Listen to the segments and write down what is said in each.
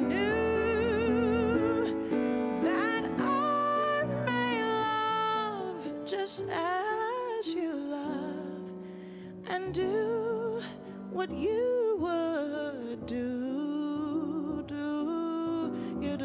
knew that I may love just as you love and do what you would do, you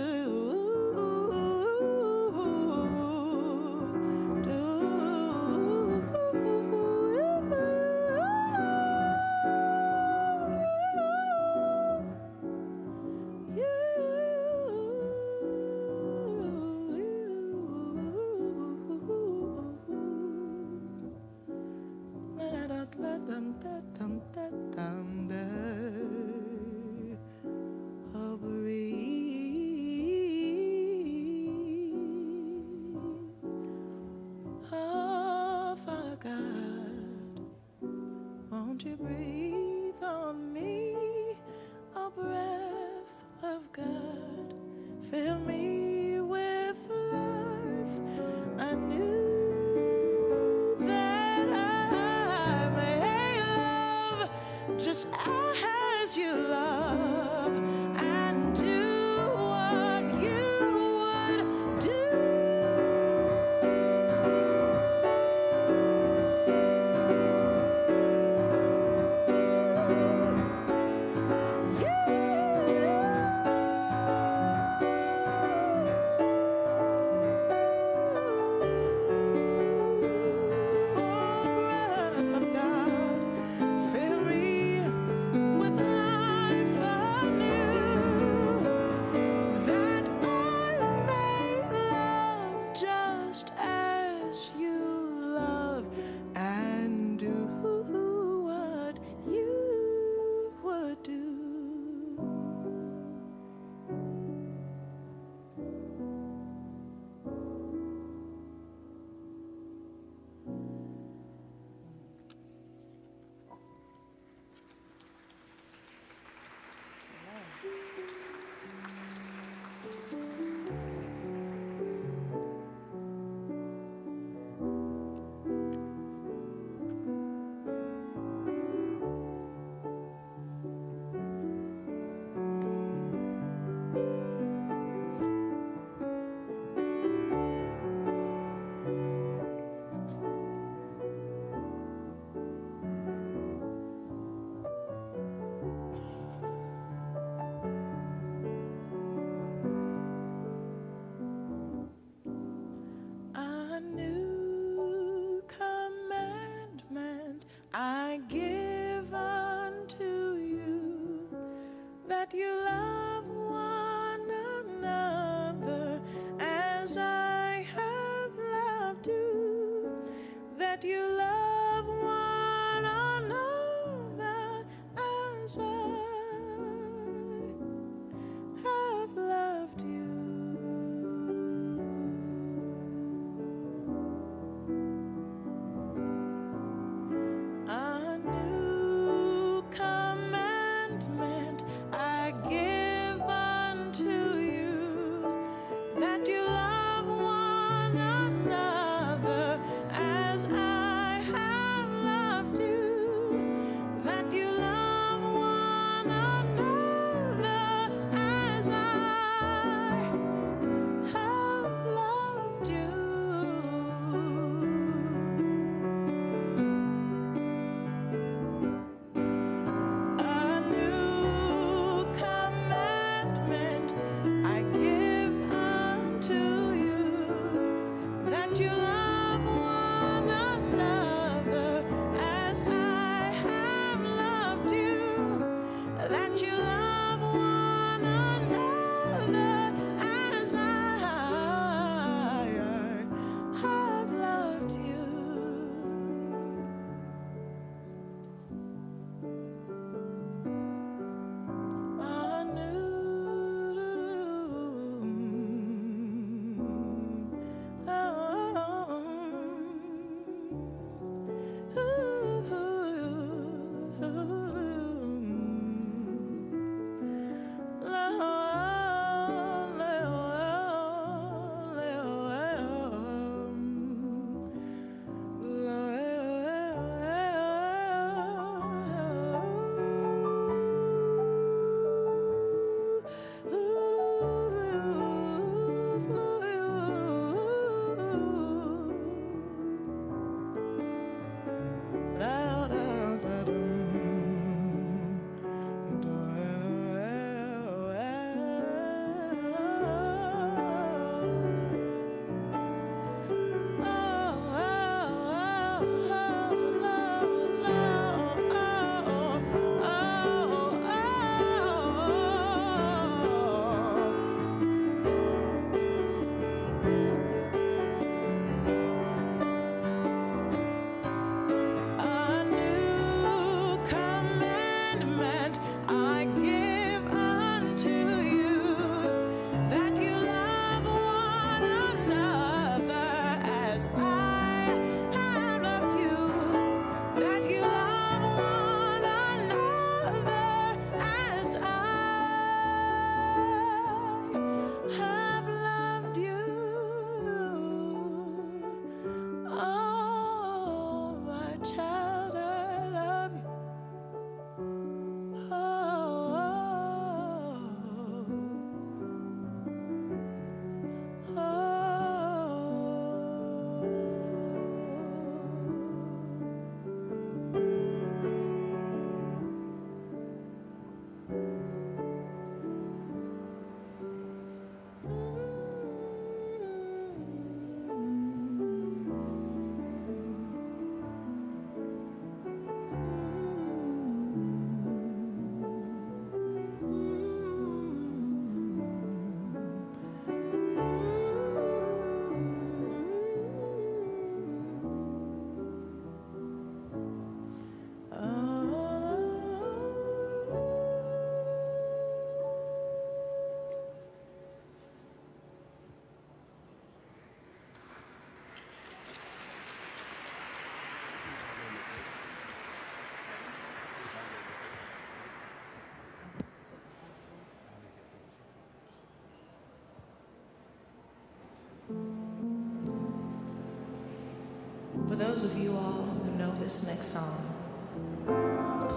those of you all who know this next song,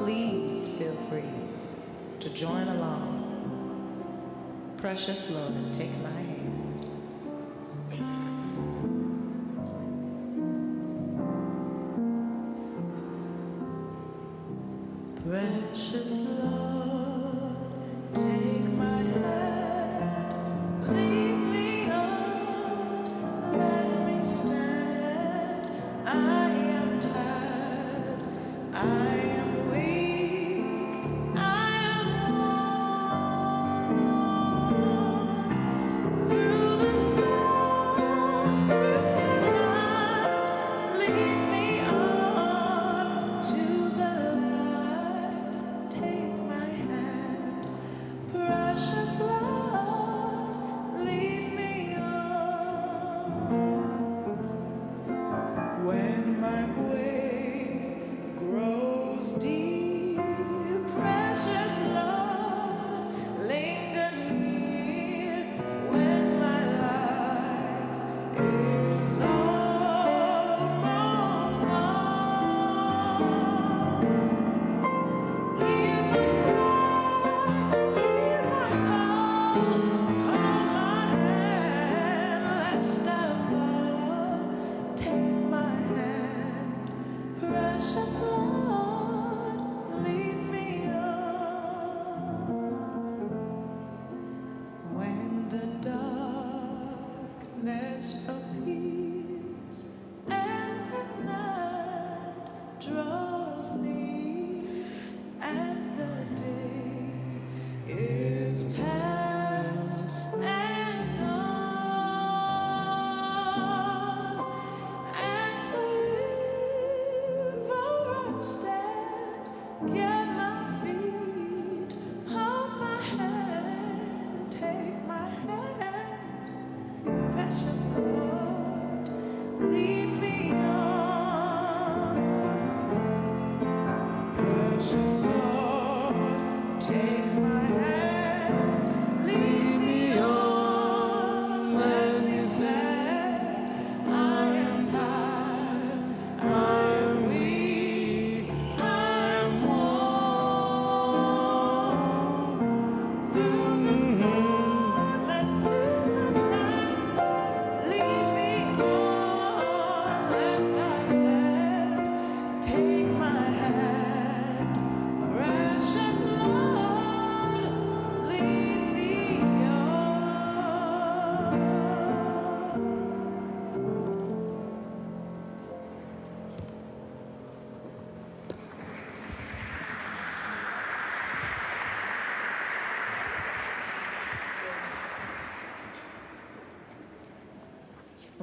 please feel free to join along. Precious Lord, take my hand. Precious Lord, take my hand, lead me on, let me stand. I am tired, I am weak, I am worn. Through the storm, through the night, lead me on to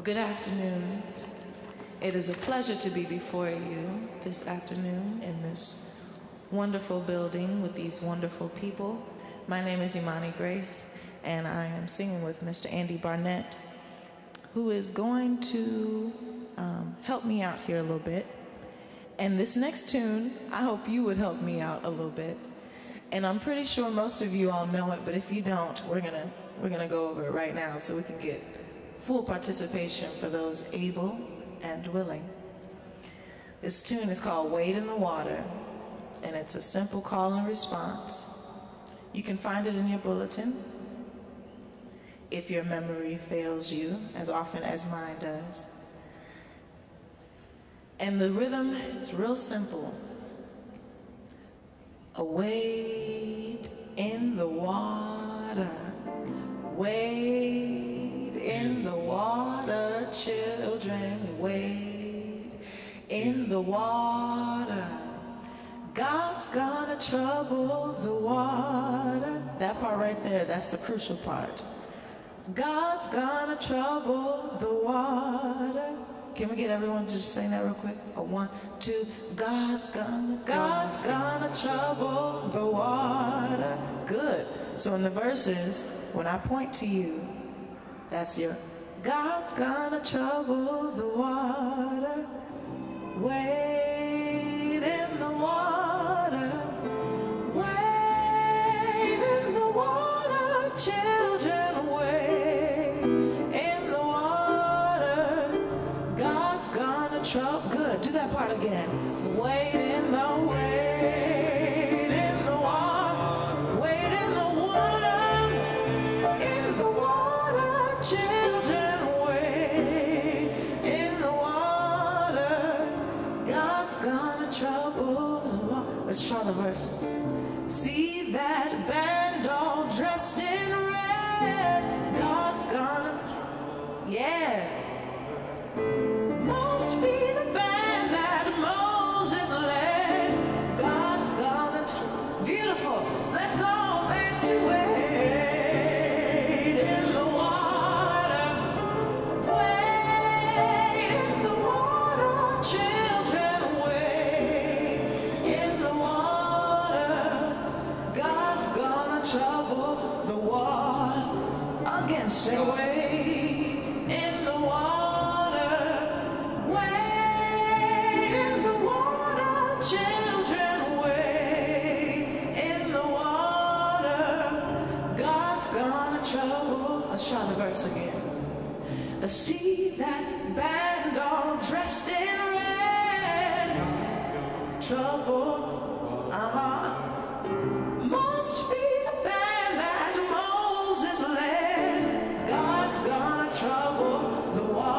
Good afternoon. It is a pleasure to be before you this afternoon in this wonderful building with these wonderful people. My name is Imani Grace, and I am singing with Mr. Andy Barnett, who is going to help me out here a little bit. And this next tune, I hope you would help me out a little bit. And I'm pretty sure most of you all know it, but if you don't, we're gonna go over it right now so we can get full participation for those able and willing. This tune is called Wade in the Water, and it's a simple call and response. You can find it in your bulletin if your memory fails you as often as mine does. And the rhythm is real simple. A wade in the water, wade in the water, children, wade in the water. God's gonna trouble the water. That part right there, that's the crucial part. God's gonna trouble the water. Can we get everyone just saying that real quick? A one, two. God's gonna trouble the water. Good. So in the verses, when I point to you, that's your God's gonna trouble the water, wade in the water, wade in the water, children, wade in the water. God's gonna trouble. part again. Wait in the wait, in the water, wait in the water, in the water, children, wait in the water. God's gonna trouble the water. Let's try the verses. See that band all dressed in red? God's gonna, yeah. Must be the band that Moses led. God's gonna beautiful. Let's go back to wait in the water. Wait in the water, children. Wait in the water. God's gonna trouble the water. Again, say wait in the water. Children, wait in the water. God's gonna trouble. Let's try the verse again. I see that band all dressed in red. Trouble. Uh-huh. Must be the band that Moses led. God's gonna trouble the water.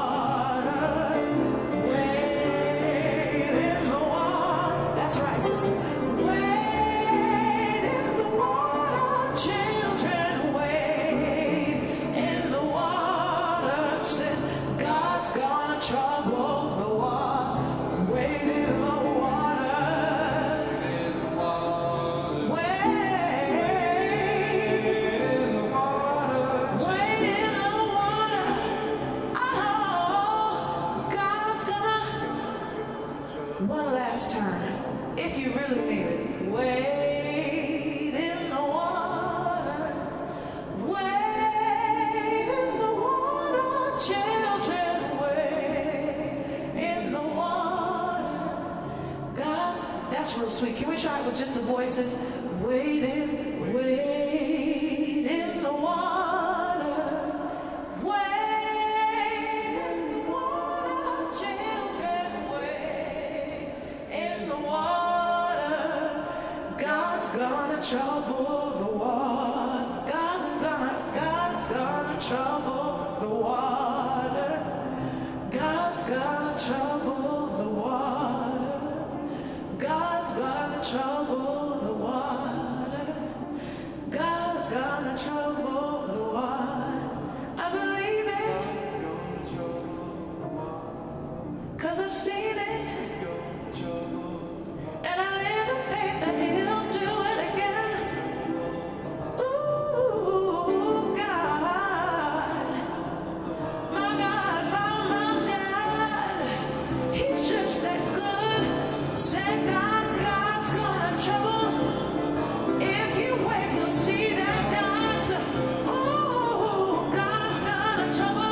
That's right, sister. Wait in the water, children, wait in the water. Said God's gonna trouble the water. Wait in the water. Wait in the water. Wait in the water. Wait in the water. Oh, God's gonna. One last time. If you really mean it, wait in the water, wait in the water, children, wait in the water. God, that's real sweet. Can we try it with just the voices? Wait in, wait in the water, wait in the water, children, wait in the water. God's gonna trouble the water. God's gonna trouble the water. God's gonna trouble the water. God's gonna trouble the water. God's gonna trouble the water. I believe it. 'Cause I've seen it. And I live in faith that He'll do it again. Ooh, God, my God, He's just that good. Said God, God's gonna trouble. If you wait, you'll see that God. Ooh, God's gonna trouble.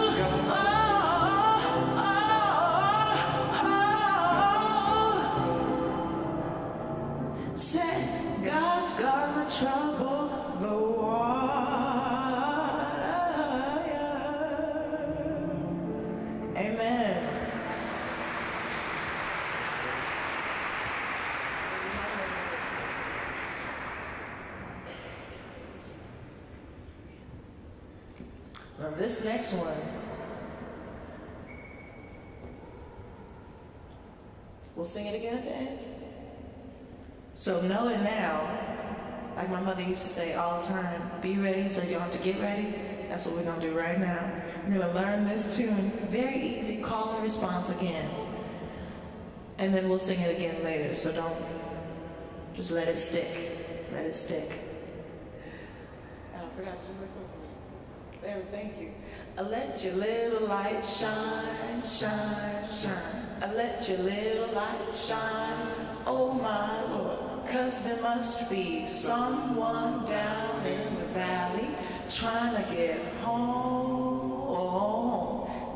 Said God's gonna trouble the water. Amen. Now this next one we'll sing it again at the end. So know it now, like my mother used to say all the time, be ready so you don't have to get ready. That's what we're going to do right now. We're going to learn this tune, very easy, call and response again. And then we'll sing it again later, so don't, just let it stick. Let it stick. I forgot to just look over. There, thank you. I let your little light shine, shine, shine. I let your little light shine. Oh my Lord, 'cause there must be someone down in the valley trying to get home.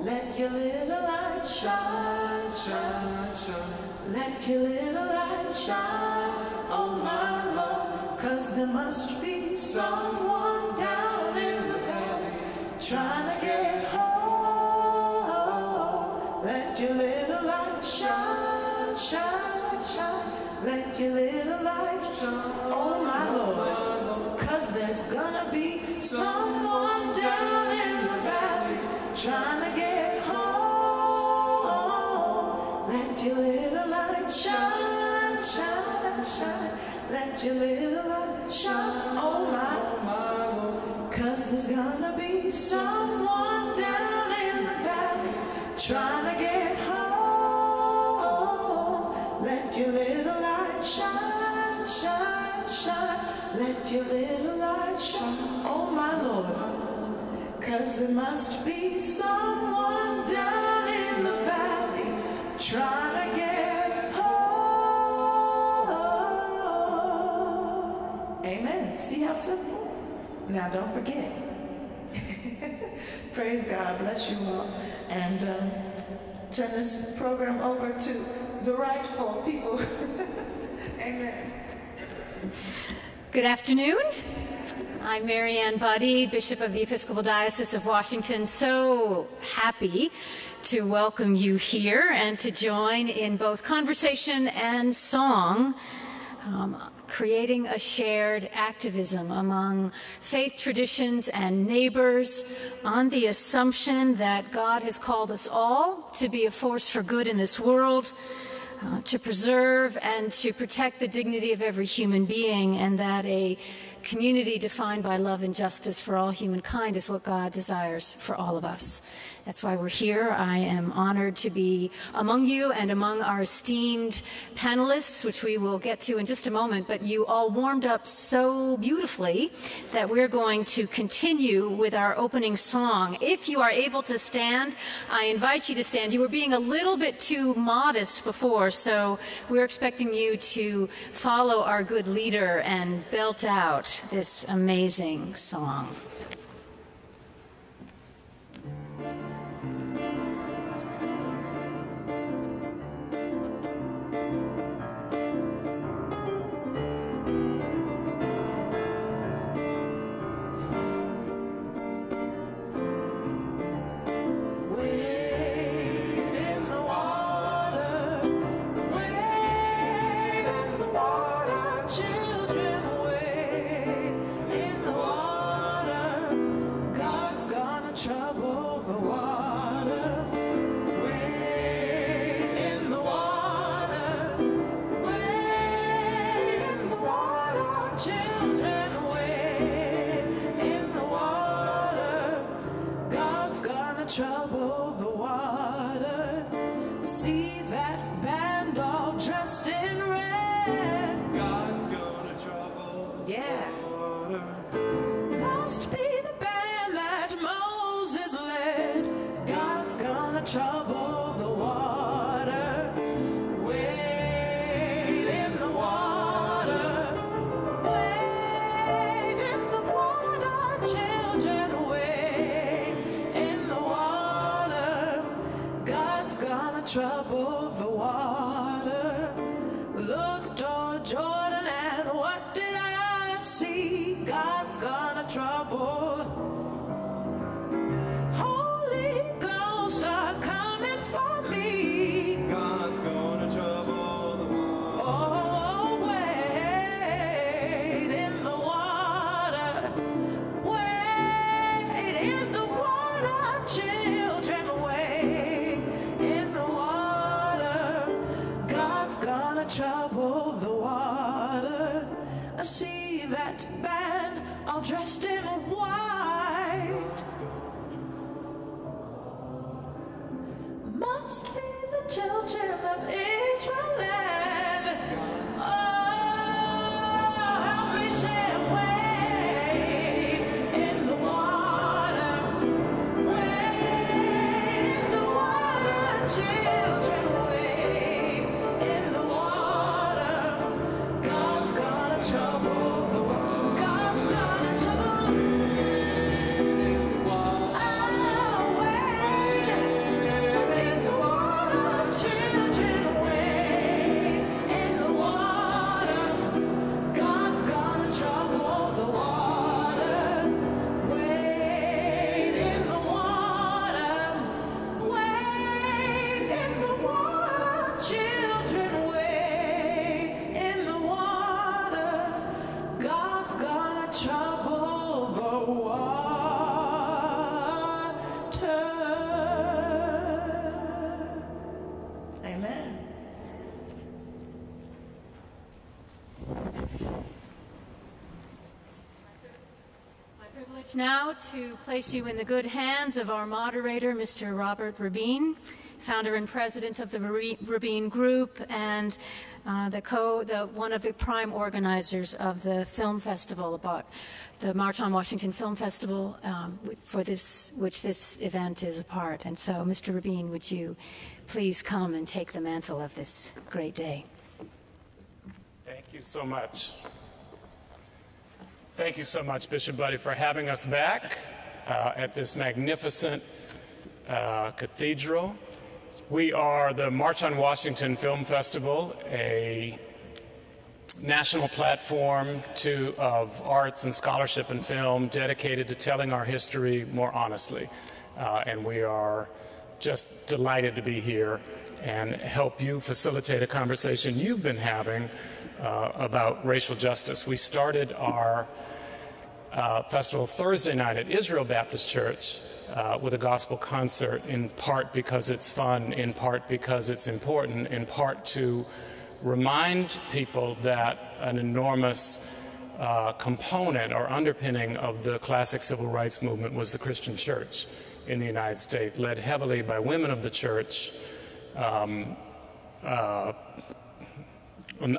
Let your little light shine, shine, shine. Let your little light shine, oh my Lord, 'cause there must be someone down in the valley trying to get home. Let your little light shine, Lord, shine, shine, let your little light shine. Oh my Lord, cause there's gonna be someone down in the valley trying to get home. Let your little light shine, shine, shine, let your little light shine. Oh my Lord, cause there's gonna be someone down in the valley trying to get home. Let your little light shine, shine, shine. Let your little light shine, oh my Lord. Cause there must be someone down in the valley trying to get home. Amen. See how simple? Now don't forget. Praise God. Bless you all. And turn this program over to the rightful people. Amen. Good afternoon. I'm Mariann Budde, Bishop of the Episcopal Diocese of Washington. So happy to welcome you here and to join in both conversation and song, creating a shared activism among faith traditions and neighbors on the assumption that God has called us all to be a force for good in this world, to preserve and to protect the dignity of every human being, and that a community defined by love and justice for all humankind is what God desires for all of us. That's why we're here. I am honored to be among you and among our esteemed panelists, which we will get to in just a moment, but you all warmed up so beautifully that we're going to continue with our opening song. If you are able to stand, I invite you to stand. You were being a little bit too modest before, so we're expecting you to follow our good leader and belt out this amazing song. Children, wait in the water. now to place you in the good hands of our moderator, Mr. Robert Raben, founder and president of the Raben Group and one of the prime organizers of the film festival, about the March on Washington Film Festival, which this event is a part. And so, Mr. Raben, would you please come and take the mantle of this great day? Thank you so much. Thank you so much, Bishop Budde, for having us back at this magnificent cathedral. We are the March on Washington Film Festival, a national platform of arts and scholarship and film dedicated to telling our history more honestly. And we are just delighted to be here and help you facilitate a conversation you've been having about racial justice. We started our festival Thursday night at Israel Baptist Church with a gospel concert, in part because it's fun, in part because it's important, in part to remind people that an enormous component or underpinning of the classic civil rights movement was the Christian church in the United States, led heavily by women of the church, and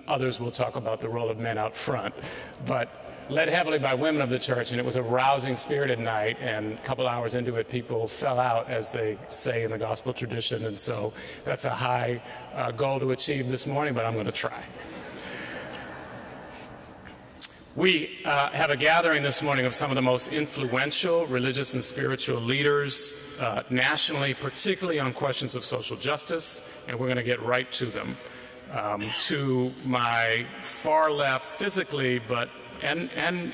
others will talk about the role of men out front, but led heavily by women of the church, and it was a rousing, spirited night, and a couple hours into it, people fell out, as they say in the gospel tradition, and so that's a high goal to achieve this morning, but I'm going to try. We have a gathering this morning of some of the most influential religious and spiritual leaders nationally, particularly on questions of social justice, and we're going to get right to them. To my far left physically, but and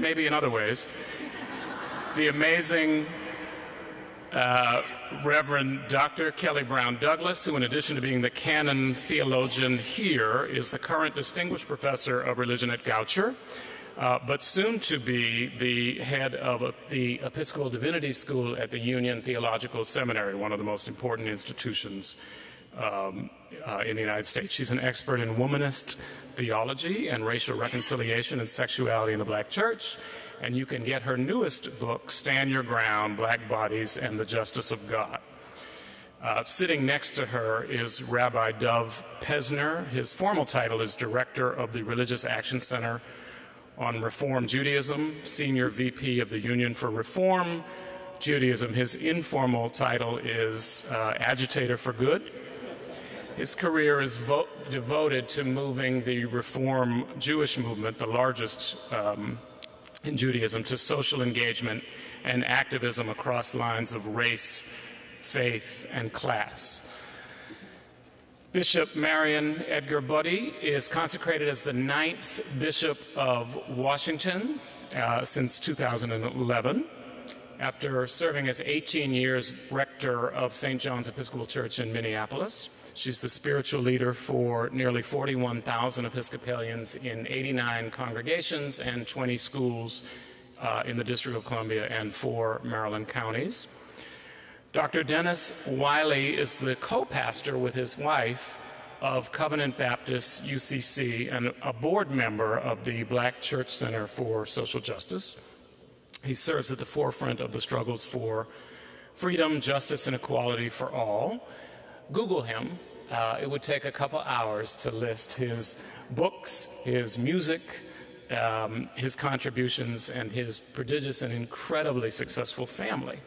maybe in other ways, the amazing Reverend Dr. Kelly Brown Douglas, who in addition to being the canon theologian here, is the current distinguished professor of religion at Goucher, but soon to be the head of the Episcopal Divinity School at the Union Theological Seminary, one of the most important institutions in the United States. She's an expert in womanist theology and racial reconciliation and sexuality in the Black Church, and you can get her newest book, Stand Your Ground, Black Bodies and the Justice of God. Sitting next to her is Rabbi Dov Pesner. His formal title is Director of the Religious Action Center on Reform Judaism, Senior VP of the Union for Reform Judaism. His informal title is Agitator for Good. His career is devoted to moving the Reform Jewish movement, the largest in Judaism, to social engagement and activism across lines of race, faith, and class. Bishop Mariann Edgar Budde is consecrated as the 9th Bishop of Washington since 2011. After serving as 18 years rector of St. John's Episcopal Church in Minneapolis, she's the spiritual leader for nearly 41,000 Episcopalians in 89 congregations and 20 schools in the District of Columbia and 4 Maryland counties. Dr. Dennis Wiley is the co-pastor with his wife of Covenant Baptist UCC and a board member of the Black Church Center for Social Justice. He serves at the forefront of the struggles for freedom, justice, and equality for all. Google him. It would take a couple hours to list his books, his music, his contributions, and his prodigious and incredibly successful family.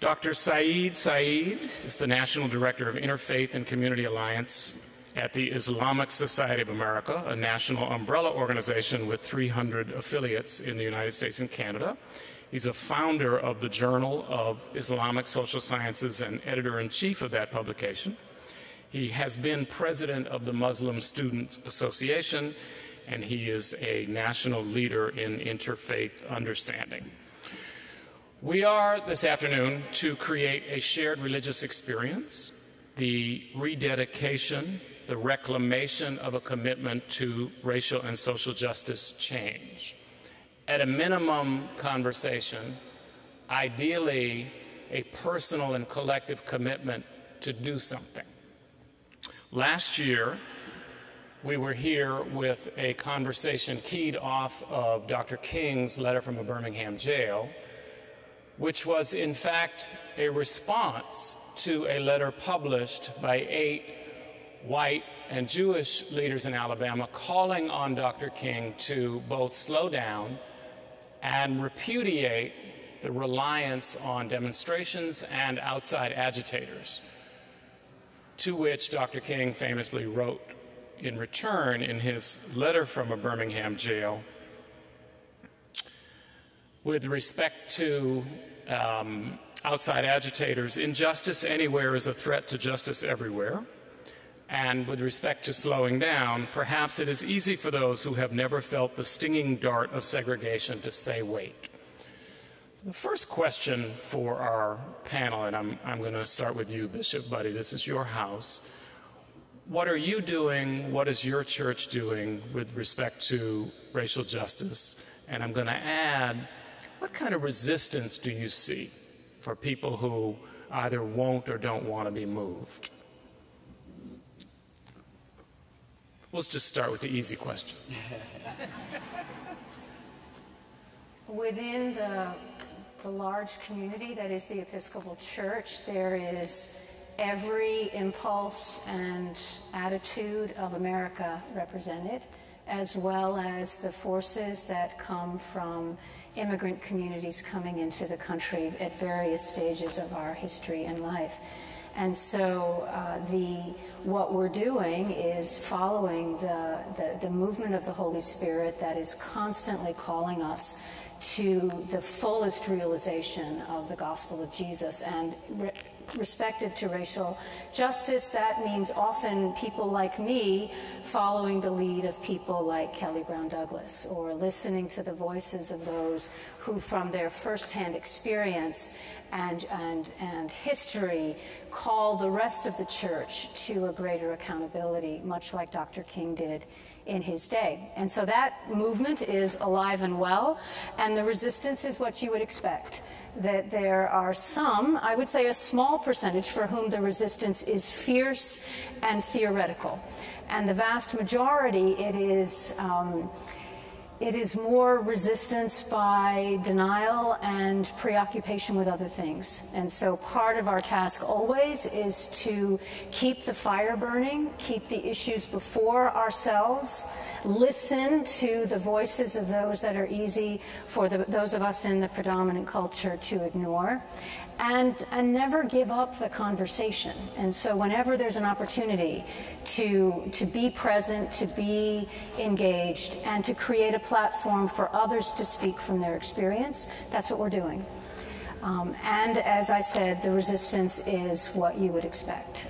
Dr. Saeed Saeed is the National Director of Interfaith and Community Alliance at the Islamic Society of America, a national umbrella organization with 300 affiliates in the United States and Canada. He's a founder of the Journal of Islamic Social Sciences and editor-in-chief of that publication. He has been president of the Muslim Students Association, and he is a national leader in interfaith understanding. We are, this afternoon, to create a shared religious experience, the rededication, the reclamation of a commitment to racial and social justice change. At a minimum, conversation, ideally a personal and collective commitment to do something. Last year, we were here with a conversation keyed off of Dr. King's letter from a Birmingham jail, which was in fact a response to a letter published by 8 white and Jewish leaders in Alabama calling on Dr. King to both slow down and repudiate the reliance on demonstrations and outside agitators, to which Dr. King famously wrote in return in his letter from a Birmingham jail, with respect to outside agitators, injustice anywhere is a threat to justice everywhere. And with respect to slowing down, perhaps it is easy for those who have never felt the stinging dart of segregation to say wait. So the first question for our panel, and I'm going to start with you, Bishop Budde, this is your house. What are you doing, what is your church doing with respect to racial justice? And I'm going to add, what kind of resistance do you see for people who either won't or don't want to be moved? Let's just start with the easy question. Within the large community that is the Episcopal Church, there is every impulse and attitude of America represented, as well as the forces that come from immigrant communities coming into the country at various stages of our history and life. And so what we're doing is following the movement of the Holy Spirit that is constantly calling us to the fullest realization of the gospel of Jesus. And respective to racial justice, that means often people like me following the lead of people like Kelly Brown Douglas, or listening to the voices of those who from their firsthand experience and history call the rest of the church to a greater accountability, much like Dr. King did in his day. And so that movement is alive and well, and the resistance is what you would expect. That there are some, I would say a small percentage, for whom the resistance is fierce and theoretical. And the vast majority, it is more resistance by denial and preoccupation with other things. And so part of our task always is to keep the fire burning, keep the issues before ourselves, listen to the voices of those that are easy for those of us in the predominant culture to ignore, and never give up the conversation. And so whenever there's an opportunity to be present, to be engaged, and to create a platform for others to speak from their experience, that's what we're doing. And as I said, the resistance is what you would expect.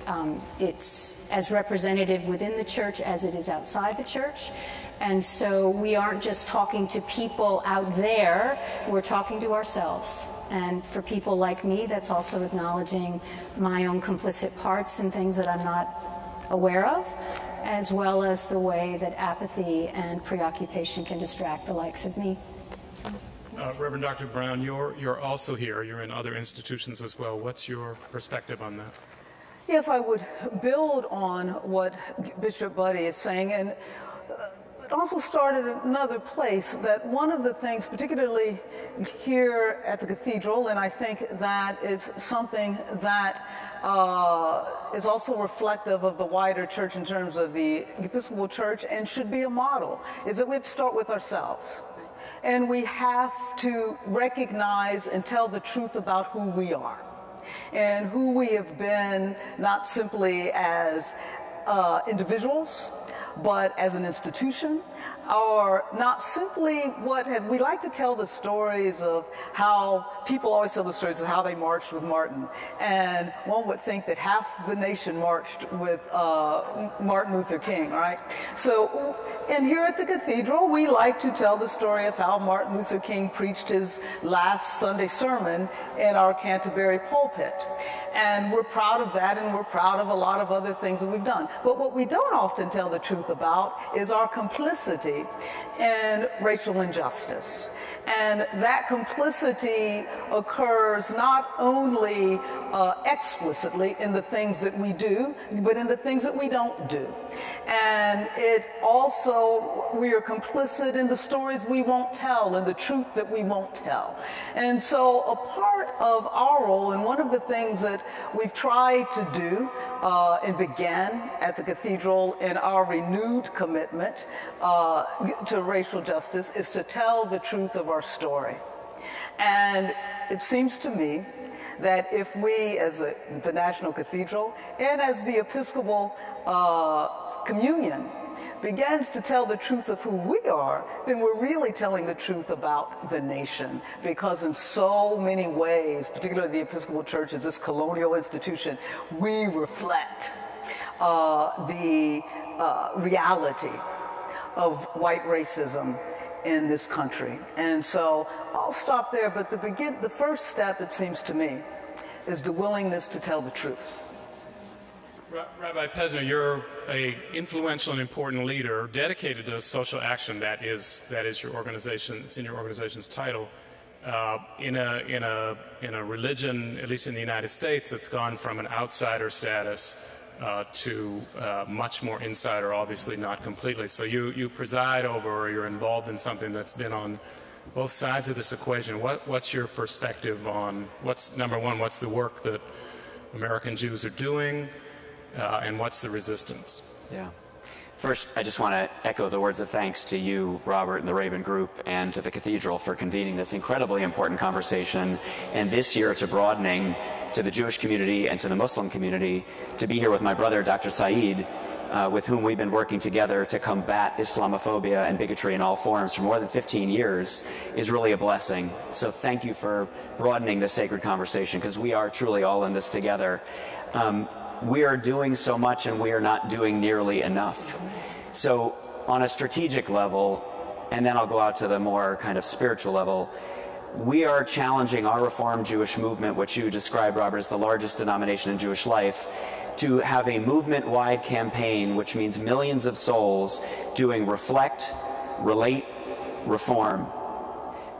It's as representative within the church as it is outside the church. And so we aren't just talking to people out there, we're talking to ourselves. And for people like me, that's also acknowledging my own complicit parts and things that I'm not aware of, as well as the way that apathy and preoccupation can distract the likes of me. Reverend Dr. Brown, you're also here. You're in other institutions as well. What's your perspective on that? Yes, I would build on what Bishop Budde is saying, and it also started in another place, that one of the things, particularly here at the cathedral, and I think that it's something that is also reflective of the wider church in terms of the Episcopal Church and should be a model, is that we have to start with ourselves. And we have to recognize and tell the truth about who we are and who we have been, not simply as individuals, but as an institution, or not simply we like to tell the stories of how people always tell the stories of how they marched with Martin, and one would think that half the nation marched with Martin Luther King, right? So, and here at the cathedral, we like to tell the story of how Martin Luther King preached his last Sunday sermon in our Canterbury pulpit, and we're proud of that, and we're proud of a lot of other things that we've done. But what we don't often tell the truth about is our complicity in racial injustice. And that complicity occurs not only explicitly in the things that we do, but in the things that we don't do. And it also, we are complicit in the stories we won't tell and the truth that we won't tell. And so a part of our role, and one of the things that we've tried to do and began at the cathedral in our renewed commitment to racial justice, is to tell the truth of our story. And it seems to me that if we, as the National Cathedral and as the Episcopal Communion, begins to tell the truth of who we are, then we're really telling the truth about the nation. Because in so many ways, particularly the Episcopal Church as this colonial institution, we reflect the reality of white racism in this country. And so I'll stop there, but the first step, it seems to me, is the willingness to tell the truth. Rabbi Pesner, you're an influential and important leader dedicated to social action. That is your organization. It's in your organization's title. In a religion, at least in the United States, that's gone from an outsider status to much more insider, obviously not completely. So you preside over, or you're involved in something that's been on both sides of this equation. What's your perspective on number one, what's the work that American Jews are doing? And what's the resistance? Yeah. First, I just want to echo the words of thanks to you, Robert, and the Raben Group, and to the Cathedral for convening this incredibly important conversation, and this year to broadening to the Jewish community and to the Muslim community, to be here with my brother, Dr. Saeed, with whom we've been working together to combat Islamophobia and bigotry in all forms for more than 15 years, is really a blessing. So thank you for broadening this sacred conversation, because we are truly all in this together. We are doing so much and we are not doing nearly enough. So on a strategic level, and then I'll go out to the more kind of spiritual level, we are challenging our Reform Jewish movement, which you describe, Robert, as the largest denomination in Jewish life, to have a movement-wide campaign, which means millions of souls doing reflect, relate, reform.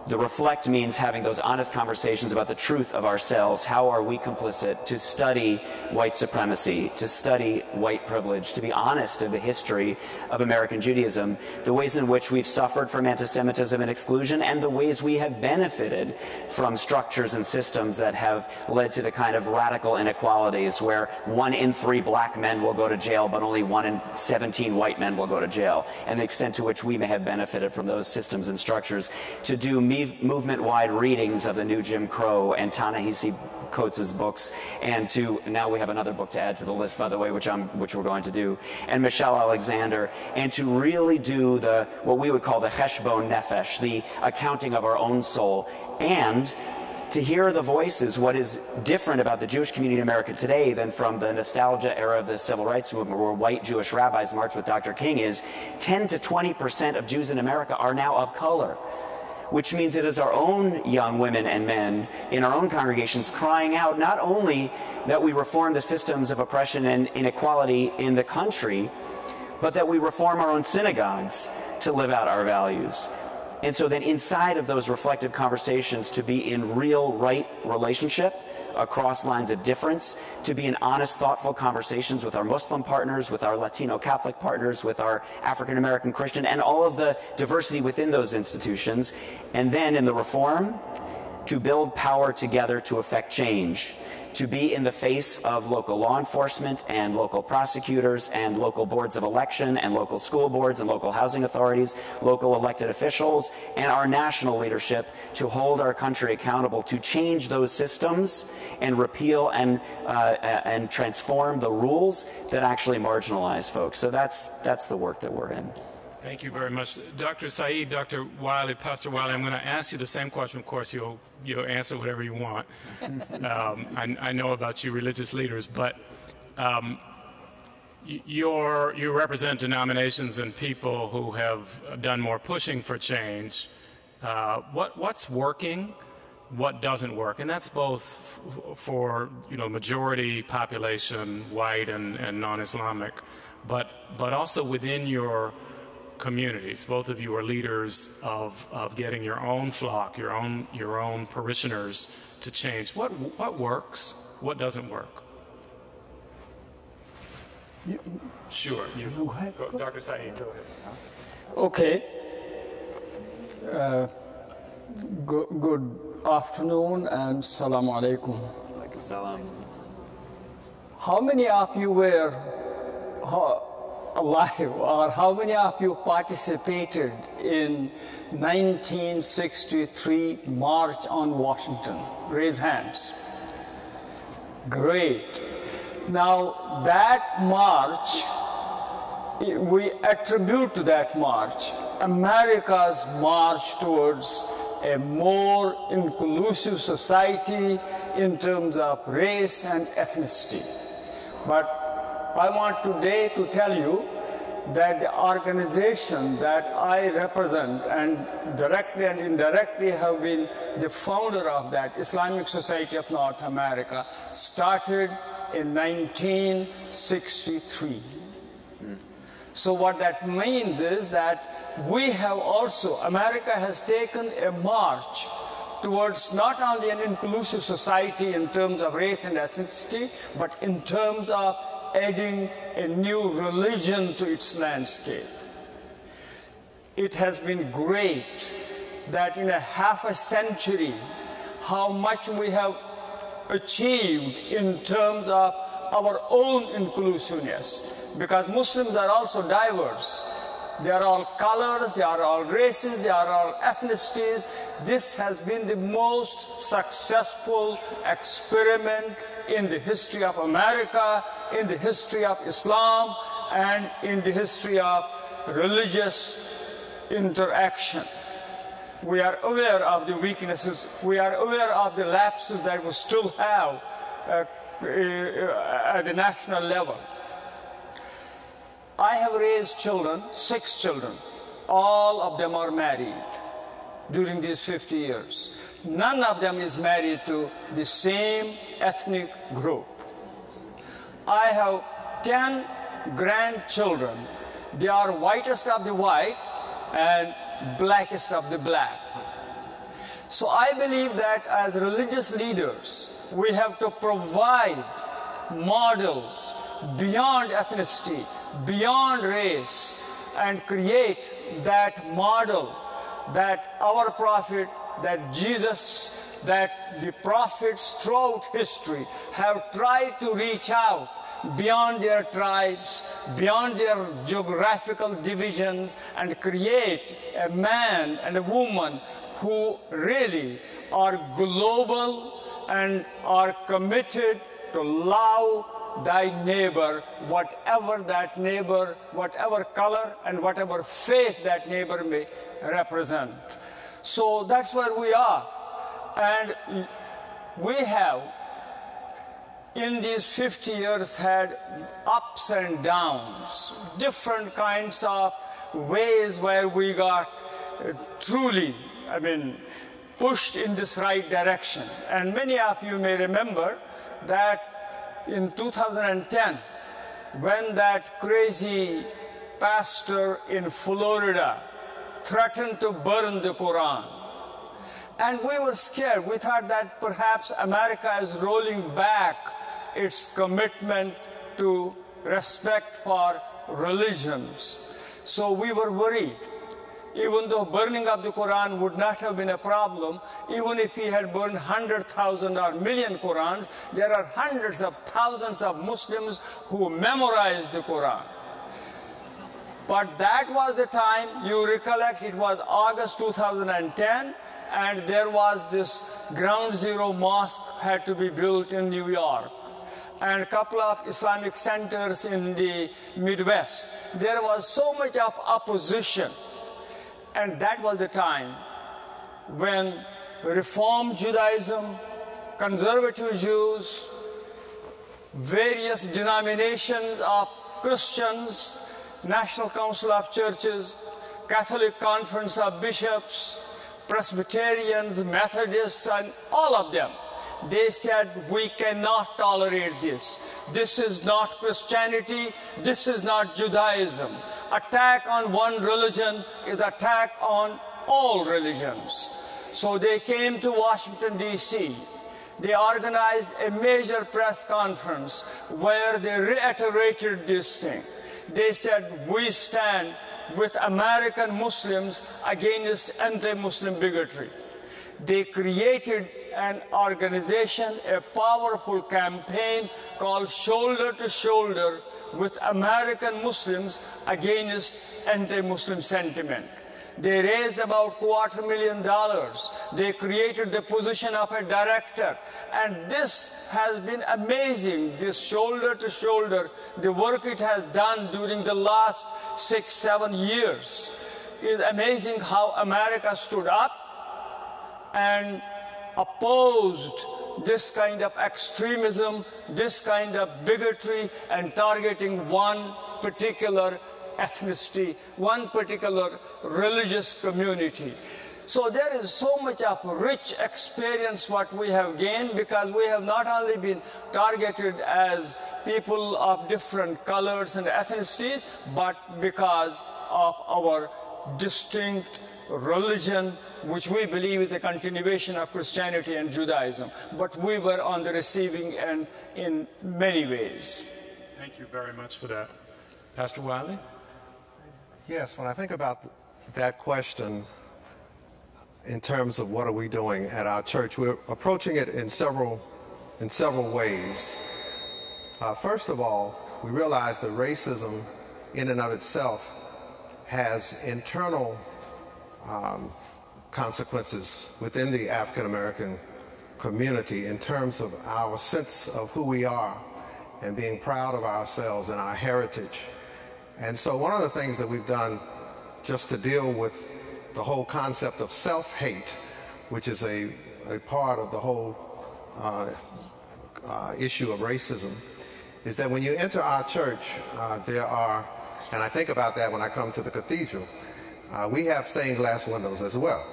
The reflect means having those honest conversations about the truth of ourselves. How are we complicit? To study white supremacy, to study white privilege, to be honest of the history of American Judaism, the ways in which we've suffered from anti-Semitism and exclusion, and the ways we have benefited from structures and systems that have led to the kind of radical inequalities where 1 in 3 black men will go to jail, but only 1 in 17 white men will go to jail, and the extent to which we may have benefited from those systems and structures. To do movement-wide readings of the New Jim Crow and Ta-Nehisi Coates' books, and to now we have another book to add to the list, by the way, which we're going to do, and Michelle Alexander, and to really do the what we would call the cheshbon nefesh, the accounting of our own soul, and to hear the voices. What is different about the Jewish community in America today than from the nostalgia era of the Civil Rights Movement, where white Jewish rabbis marched with Dr. King, is 10 to 20% of Jews in America are now of color, which means it is our own young women and men in our own congregations crying out not only that we reform the systems of oppression and inequality in the country, but that we reform our own synagogues to live out our values. And so then inside of those reflective conversations, to be in real right relationship across lines of difference, to be in honest, thoughtful conversations with our Muslim partners, with our Latino Catholic partners, with our African American Christian, and all of the diversity within those institutions. And then in the reform, to build power together to effect change, to be in the face of local law enforcement and local prosecutors and local boards of election and local school boards and local housing authorities, local elected officials, and our national leadership to hold our country accountable, to change those systems and repeal and transform the rules that actually marginalize folks. So that's the work that we're in. Thank you very much. Dr. Saeed, Dr. Wiley, Pastor Wiley, I'm going to ask you the same question. Of course, you'll answer whatever you want. I know about you religious leaders, but you represent denominations and people who have done more pushing for change. What's working? What doesn't work? And that's both for, majority population, white and non-Islamic, but also within your communities. Both of you are leaders of getting your own flock, your own parishioners to change. What works? What doesn't work? You, sure. You, go ahead. Dr. Saeed, go ahead. Okay. Good afternoon and Salaam Alaikum. Alaikum Salaam. How many of you were alive, or how many of you participated in 1963 March on Washington? Raise hands. Great. Now that march, we attribute to that march America's march towards a more inclusive society in terms of race and ethnicity. But I want today to tell you that the organization that I represent and directly and indirectly have been the founder of, that Islamic Society of North America, started in 1963. So what that means is that we have also, America has taken a march towards not only an inclusive society in terms of race and ethnicity, but in terms of adding a new religion to its landscape. It has been great that in a half a century, how much we have achieved in terms of our own inclusiveness, because Muslims are also diverse. They are all colors, they are all races, they are all ethnicities. This has been the most successful experiment in the history of America, in the history of Islam, and in the history of religious interaction. We are aware of the weaknesses, we are aware of the lapses that we still have at the national level. I have raised children, 6 children. All of them are married during these 50 years. None of them is married to the same ethnic group. I have 10 grandchildren. They are whitest of the white and blackest of the black. So I believe that as religious leaders, we have to provide models beyond ethnicity, beyond race, and create that model that our prophet, that Jesus, that the prophets throughout history have tried to reach out beyond their tribes, beyond their geographical divisions, and create a man and a woman who really are global and are committed to love thy neighbor, whatever that neighbor, whatever color and whatever faith that neighbor may represent. So that's where we are. And we have, in these 50 years, had ups and downs, different kinds of ways where we got truly, I mean, pushed in this right direction. And many of you may remember that in 2010, when that crazy pastor in Florida threatened to burn the Quran, and we were scared. We thought that perhaps America is rolling back its commitment to respect for religions. So we were worried. Even though burning of the Quran would not have been a problem, even if he had burned 100,000 or million Qurans, there are hundreds of thousands of Muslims who memorized the Quran. But that was the time, you recollect, it was August 2010, and there was this Ground Zero Mosque had to be built in New York, and a couple of Islamic centers in the Midwest. There was so much of opposition. And that was the time when Reform Judaism, conservative Jews, various denominations of Christians, National Council of Churches, Catholic Conference of Bishops, Presbyterians, Methodists, and all of them, they said, we cannot tolerate this. This is not Christianity. This is not Judaism. attack on one religion is attack on all religions. So they came to Washington, D.C. They organized a major press conference where they reiterated this thing. They said, we stand with American Muslims against anti-Muslim bigotry. They created an organization, a powerful campaign called Shoulder to Shoulder with American Muslims against anti-Muslim sentiment. They raised about $250,000. They created the position of a director. And this has been amazing, this Shoulder to Shoulder, the work it has done during the last 6-7 years. It's amazing how America stood up and opposed this kind of extremism, this kind of bigotry, and targeting one particular ethnicity, one particular religious community. So there is so much of rich experience what we have gained, because we have not only been targeted as people of different colors and ethnicities, but because of our distinct religion, which we believe is a continuation of Christianity and Judaism. But we were on the receiving end in many ways. Thank you very much for that. Pastor Wiley? Yes, when I think about that question in terms of what are we doing at our church, we're approaching it in several ways. First of all, we realize that racism in and of itself has internal consequences within the African-American community in terms of our sense of who we are and being proud of ourselves and our heritage. And so one of the things that we've done just to deal with the whole concept of self-hate, which is a part of the whole issue of racism, is that when you enter our church, there are, and I think about that when I come to the cathedral, we have stained glass windows as well.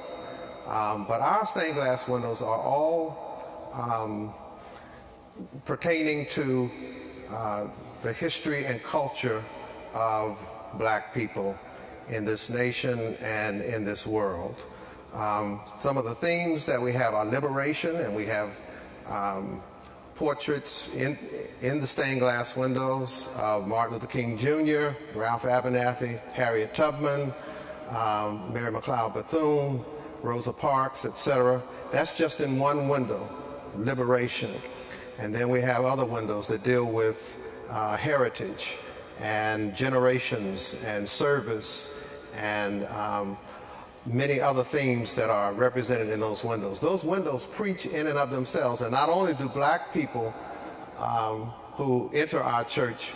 But our stained glass windows are all pertaining to the history and culture of black people in this nation and in this world. Some of the themes that we have are liberation, and we have portraits in the stained glass windows of Martin Luther King Jr., Ralph Abernathy, Harriet Tubman, Mary McLeod Bethune, Rosa Parks, etc. That's just in one window, liberation. And then we have other windows that deal with heritage and generations and service and many other themes that are represented in those windows. Those windows preach in and of themselves, and not only do black people who enter our church,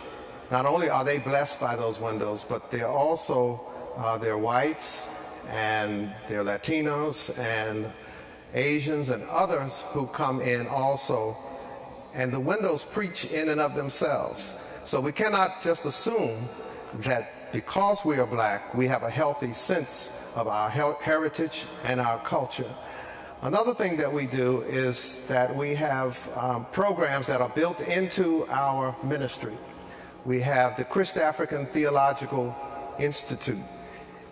not only are they blessed by those windows, but they're also, they're whites and they're Latinos and Asians and others who come in also, and the windows preach in and of themselves. So we cannot just assume that because we are black, we have a healthy sense of our heritage and our culture. Another thing that we do is that we have programs that are built into our ministry. We have the Christ-African Theological Institute,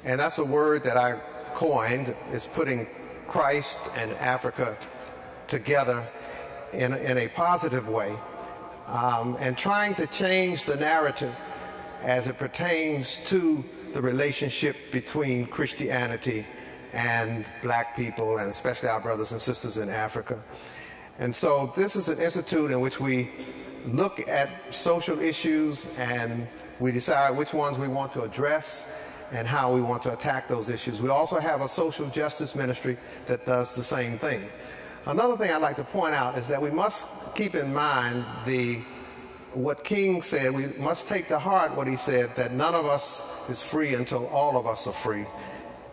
and that's a word that I coined, is putting Christ and Africa together in a positive way. And trying to change the narrative as it pertains to the relationship between Christianity and black people, and especially our brothers and sisters in Africa. And so this is an institute in which we look at social issues and we decide which ones we want to address and how we want to attack those issues. We also have a social justice ministry that does the same thing. Another thing I'd like to point out is that we must keep in mind what King said. We must take to heart what he said, that none of us is free until all of us are free.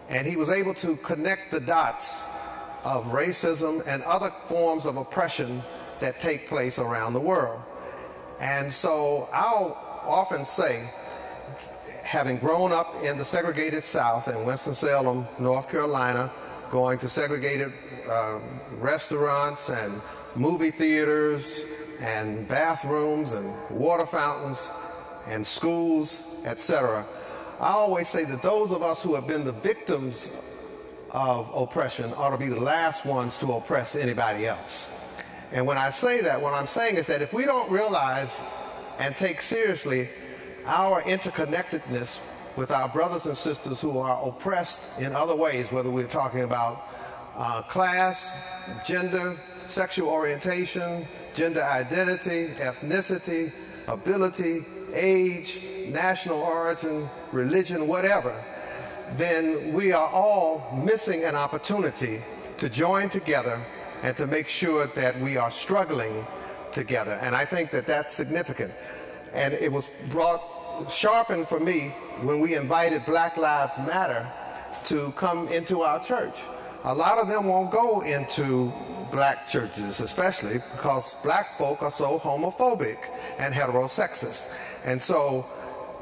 And he was able to connect the dots of racism and other forms of oppression that take place around the world. And so I'll often say, having grown up in the segregated South in Winston-Salem, North Carolina, going to segregated restaurants and movie theaters and bathrooms and water fountains and schools, etc. I always say that those of us who have been the victims of oppression ought to be the last ones to oppress anybody else. And when I say that, what I'm saying is that if we don't realize and take seriously our interconnectedness with our brothers and sisters who are oppressed in other ways, whether we're talking about class, gender, sexual orientation, gender identity, ethnicity, ability, age, national origin, religion, whatever, then we are all missing an opportunity to join together and to make sure that we are struggling together. And I think that that's significant. And it was sharpened for me when we invited Black Lives Matter to come into our church. A lot of them won't go into black churches, especially because black folk are so homophobic and heterosexist. And so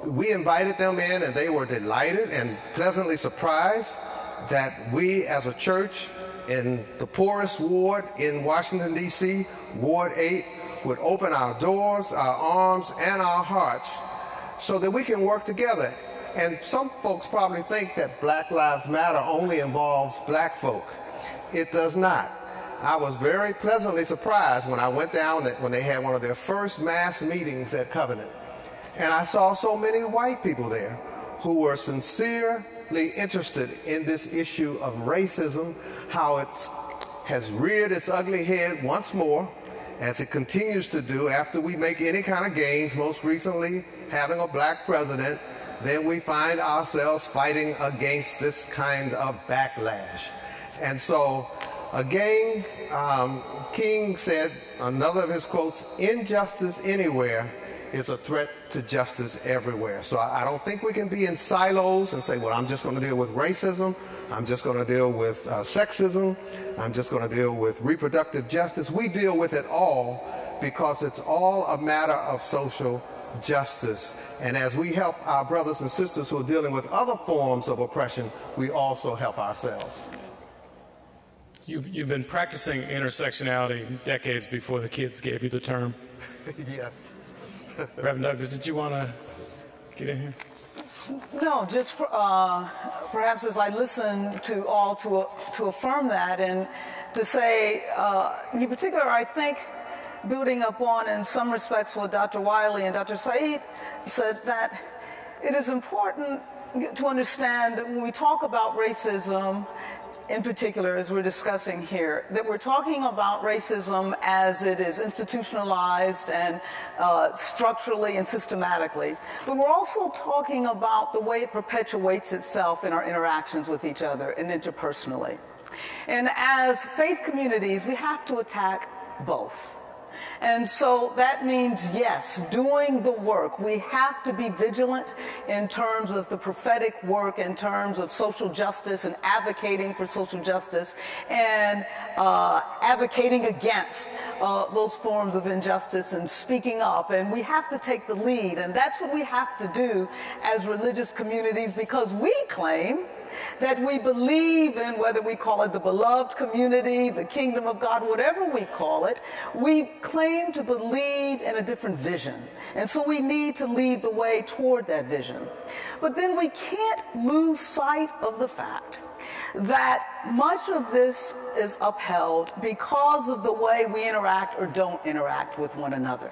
we invited them in, and they were delighted and pleasantly surprised that we as a church in the poorest ward in Washington, D.C., Ward 8, would open our doors, our arms, and our hearts so that we can work together. And some folks probably think that Black Lives Matter only involves black folk. It does not. I was very pleasantly surprised when I went down when they had one of their first mass meetings at Covenant. And I saw so many white people there who were sincerely interested in this issue of racism, how it has reared its ugly head once more, as it continues to do after we make any kind of gains, most recently having a black president, then we find ourselves fighting against this kind of backlash. And so, again, King said, another of his quotes, "Injustice anywhere is a threat to justice everywhere." So I don't think we can be in silos and say, well, I'm just going to deal with racism, I'm just going to deal with sexism, I'm just going to deal with reproductive justice. We deal with it all because it's all a matter of social justice. And as we help our brothers and sisters who are dealing with other forms of oppression, we also help ourselves. You've been practicing intersectionality decades before the kids gave you the term. Yes. Reverend Douglas, did you want to get in here? No, just perhaps as I listen to all to affirm that and to say, in particular, I think building upon in some respects what Dr. Wiley and Dr. Saeed said, that it is important to understand that when we talk about racism, in particular, as we're discussing here, that we're talking about racism as it is institutionalized and structurally and systematically. But we're also talking about the way it perpetuates itself in our interactions with each other and interpersonally. And as faith communities, we have to attack both. And so that means, yes, doing the work. We have to be vigilant in terms of the prophetic work, in terms of social justice and advocating for social justice and advocating against those forms of injustice and speaking up. And we have to take the lead. And that's what we have to do as religious communities, because we claim that we believe in, whether we call it the beloved community, the kingdom of God, whatever we call it, we claim to believe in a different vision. And so we need to lead the way toward that vision. But then we can't lose sight of the fact that much of this is upheld because of the way we interact or don't interact with one another.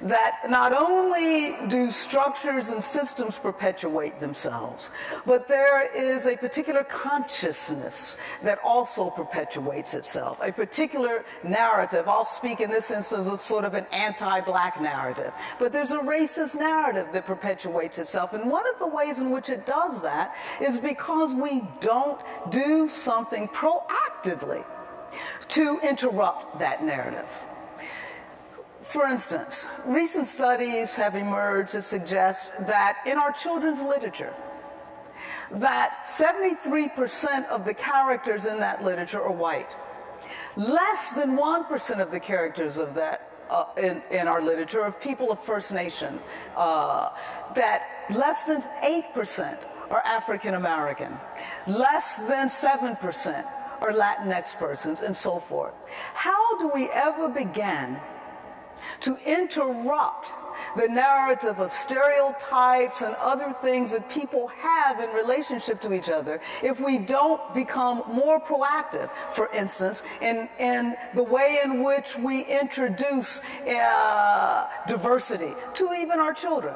That not only do structures and systems perpetuate themselves, but there is a particular consciousness that also perpetuates itself, a particular narrative. I'll speak in this instance of sort of an anti-black narrative, but there's a racist narrative that perpetuates itself. And one of the ways in which it does that is because we don't do something proactively to interrupt that narrative. For instance, recent studies have emerged that suggest that in our children's literature, that 73% of the characters in that literature are white. Less than 1% of the characters of that in our literature are people of First Nation. That less than 8% are African American. Less than 7% are Latinx persons, and so forth. How do we ever begin to interrupt the narrative of stereotypes and other things that people have in relationship to each other if we don't become more proactive, for instance, in the way in which we introduce diversity to even our children.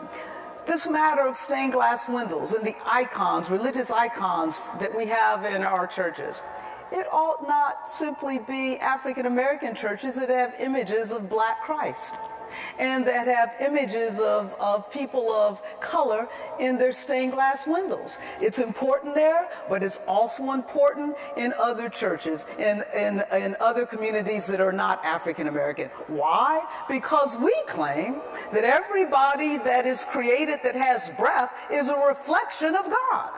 This matter of stained glass windows and the icons, religious icons that we have in our churches. It ought not simply be African-American churches that have images of Black Christ and that have images of people of color in their stained glass windows. It's important there, but it's also important in other churches, in other communities that are not African-American. Why? Because we claim that everybody that is created that has breath is a reflection of God.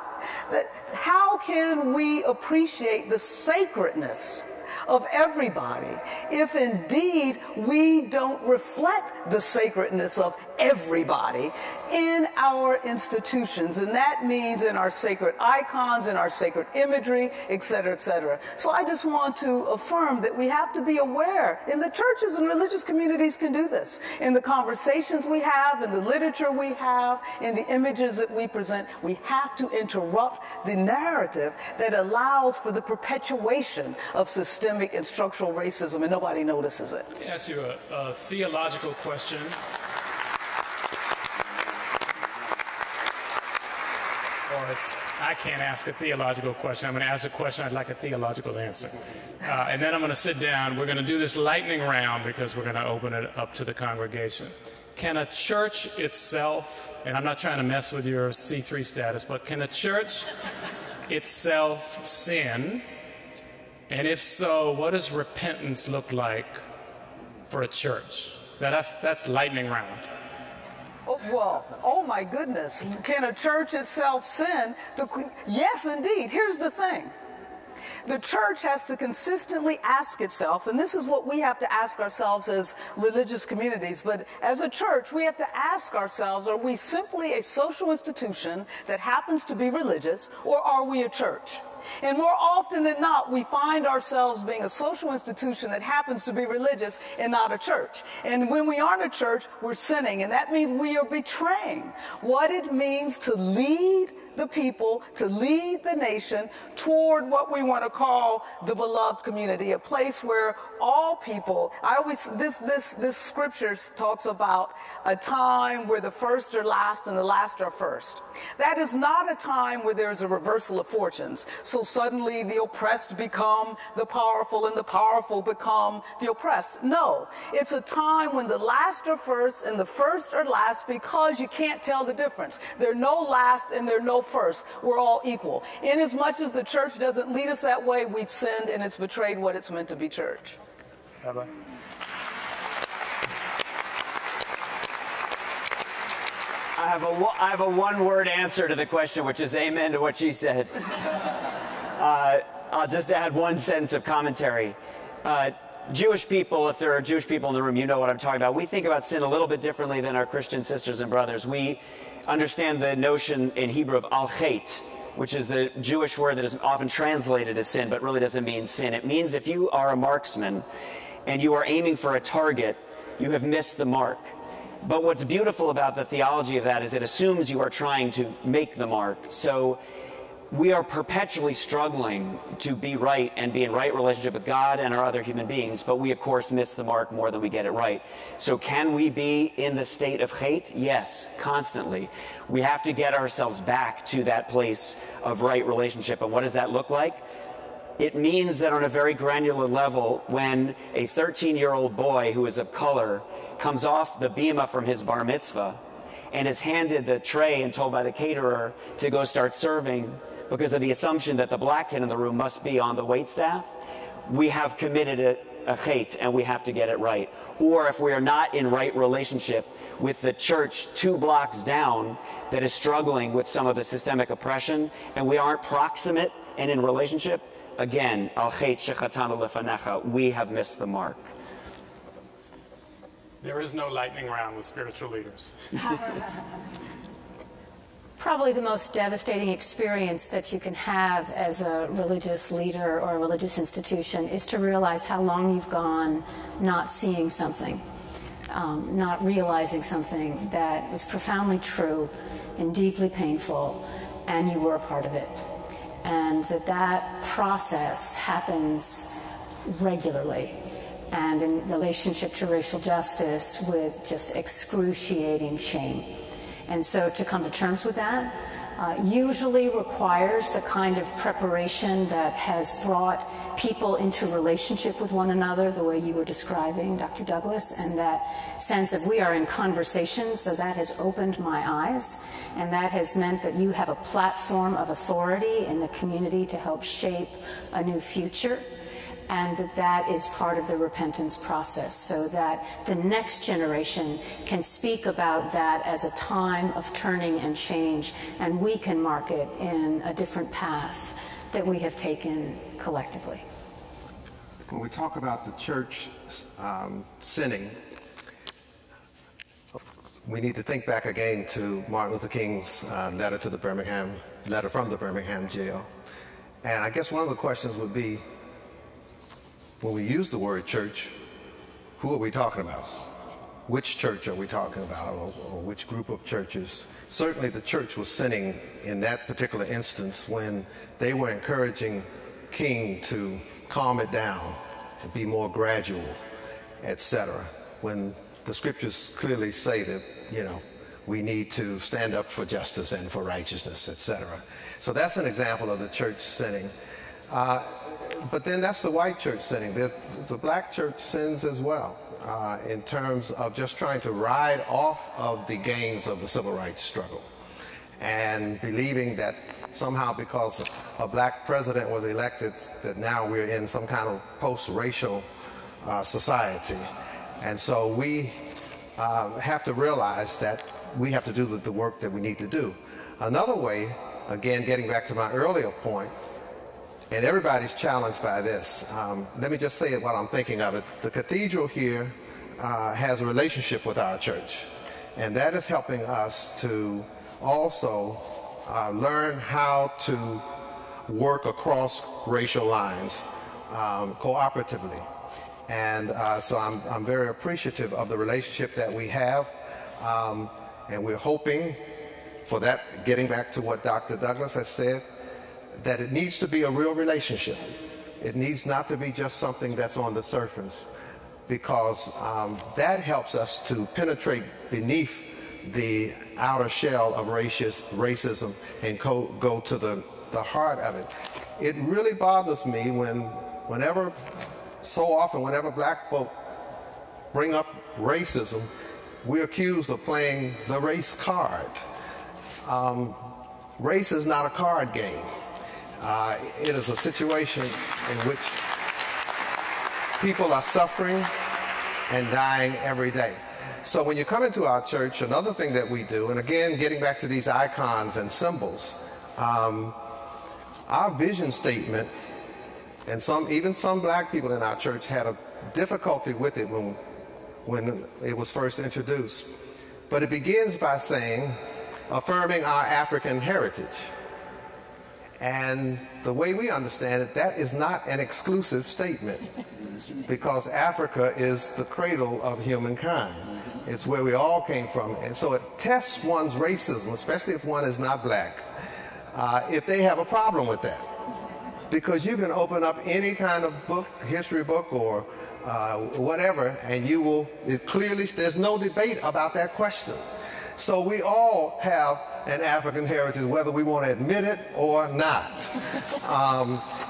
That how can we appreciate the sacredness of everybody if indeed we don't reflect the sacredness of everybody in our institutions? And that means in our sacred icons, in our sacred imagery, et cetera, et cetera. So I just want to affirm that we have to be aware, and the churches and religious communities can do this, in the conversations we have, in the literature we have, in the images that we present. We have to interrupt the narrative that allows for the perpetuation of systemic and structural racism, and nobody notices it. Let me ask you a theological question. I can't ask a theological question. I'm going to ask a question I'd like a theological answer. And then I'm going to sit down. We're going to do this lightning round because we're going to open it up to the congregation. Can a church itself, and I'm not trying to mess with your C3 status, but can a church itself sin? And if so, what does repentance look like for a church? That's lightning round. Oh, well, oh my goodness, can a church itself sin? Yes, indeed. Here's the thing. The church has to consistently ask itself, and this is what we have to ask ourselves as religious communities, but as a church, we have to ask ourselves, are we simply a social institution that happens to be religious, or are we a church? And more often than not, we find ourselves being a social institution that happens to be religious and not a church. And when we aren't a church, we're sinning. And that means we are betraying what it means to lead the people, to lead the nation toward what we want to call the beloved community, a place where all people, this scripture talks about a time where the first are last and the last are first. That is not a time where there's a reversal of fortunes. So suddenly the oppressed become the powerful and the powerful become the oppressed. No, it's a time when the last are first and the first are last because you can't tell the difference. There are no last and there are no first. We're all equal. Inasmuch as the church doesn't lead us that way, we've sinned and it's betrayed what it's meant to be church. Rabbi. I have a one-word answer to the question, which is amen to what she said. I'll just add one sentence of commentary. Jewish people, if there are Jewish people in the room, you know what I'm talking about. We think about sin a little bit differently than our Christian sisters and brothers. We understand the notion in Hebrew of al-chait, which is the Jewish word that is often translated as sin, but really doesn't mean sin. It means if you are a marksman and you are aiming for a target, you have missed the mark. But what's beautiful about the theology of that is it assumes you are trying to make the mark. So we are perpetually struggling to be right and be in right relationship with God and our other human beings, but we, of course, miss the mark more than we get it right. So can we be in the state of hate? Yes, constantly. We have to get ourselves back to that place of right relationship. And what does that look like? It means that on a very granular level, when a 13-year-old boy who is of color comes off the bima from his bar mitzvah and is handed the tray and told by the caterer to go start serving because of the assumption that the black kid in the room must be on the waitstaff, we have committed a hate and we have to get it right. Or if we are not in right relationship with the church 2 blocks down that is struggling with some of the systemic oppression and we aren't proximate and in relationship, again, al-chait shechatanu lefanecha, we have missed the mark. There is no lightning round with spiritual leaders. Probably the most devastating experience that you can have as a religious leader or a religious institution is to realize how long you've gone not seeing something. not realizing something that was profoundly true and deeply painful, and you were a part of it. And that that process happens regularly, and in relationship to racial justice with just excruciating shame. And so to come to terms with that usually requires the kind of preparation that has brought people into relationship with one another, the way you were describing, Dr. Douglas, and that sense of we are in conversation, so that has opened my eyes, and that has meant that you have a platform of authority in the community to help shape a new future, and that that is part of the repentance process, so that the next generation can speak about that as a time of turning and change, and we can mark it in a different path that we have taken collectively. When we talk about the church sinning, we need to think back again to Martin Luther King's letter from the Birmingham jail. And I guess one of the questions would be, when we use the word church, who are we talking about? Which church are we talking about, or which group of churches? Certainly the church was sinning in that particular instance when they were encouraging King to calm it down and be more gradual, etc., when the scriptures clearly say that, you know, we need to stand up for justice and for righteousness, etc. So that's an example of the church sinning. But then that's the white church sinning. The black church sins as well in terms of just trying to ride off of the gains of the civil rights struggle and believing that somehow because a black president was elected that now we're in some kind of post-racial society. And so we have to realize that we have to do the work that we need to do. Another way, again, getting back to my earlier point, and everybody's challenged by this. Let me just say it while I'm thinking of it. The cathedral here has a relationship with our church, and that is helping us to also learn how to work across racial lines cooperatively. And so I'm very appreciative of the relationship that we have, and we're hoping for that, getting back to what Dr. Douglas has said, that it needs to be a real relationship. It needs not to be just something that's on the surface, because that helps us to penetrate beneath the outer shell of racism and go to the heart of it. It really bothers me whenever black folk bring up racism, we're accused of playing the race card. Race is not a card game. It is a situation in which people are suffering and dying every day. So when you come into our church, another thing that we do, and again, getting back to these icons and symbols, our vision statement, and even some black people in our church had a difficulty with it when it was first introduced. But it begins by saying, affirming our African heritage. And the way we understand it, that is not an exclusive statement, because Africa is the cradle of humankind. It's where we all came from. And so it tests one's racism, especially if one is not black, if they have a problem with that. Because you can open up any kind of book, history book or whatever, and you will, there's no debate about that question. So we all have an African heritage, whether we want to admit it or not.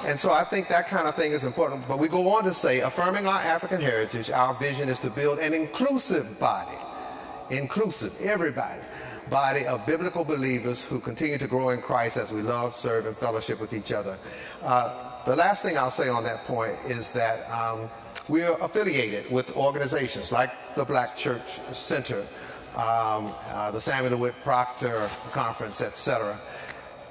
And so I think that kind of thing is important. But we go on to say, affirming our African heritage, our vision is to build an inclusive body, everybody of biblical believers who continue to grow in Christ as we love, serve, and fellowship with each other. The last thing I'll say on that point is that we are affiliated with organizations like the Black Church Center, the Samuel DeWitt Proctor Conference, etc.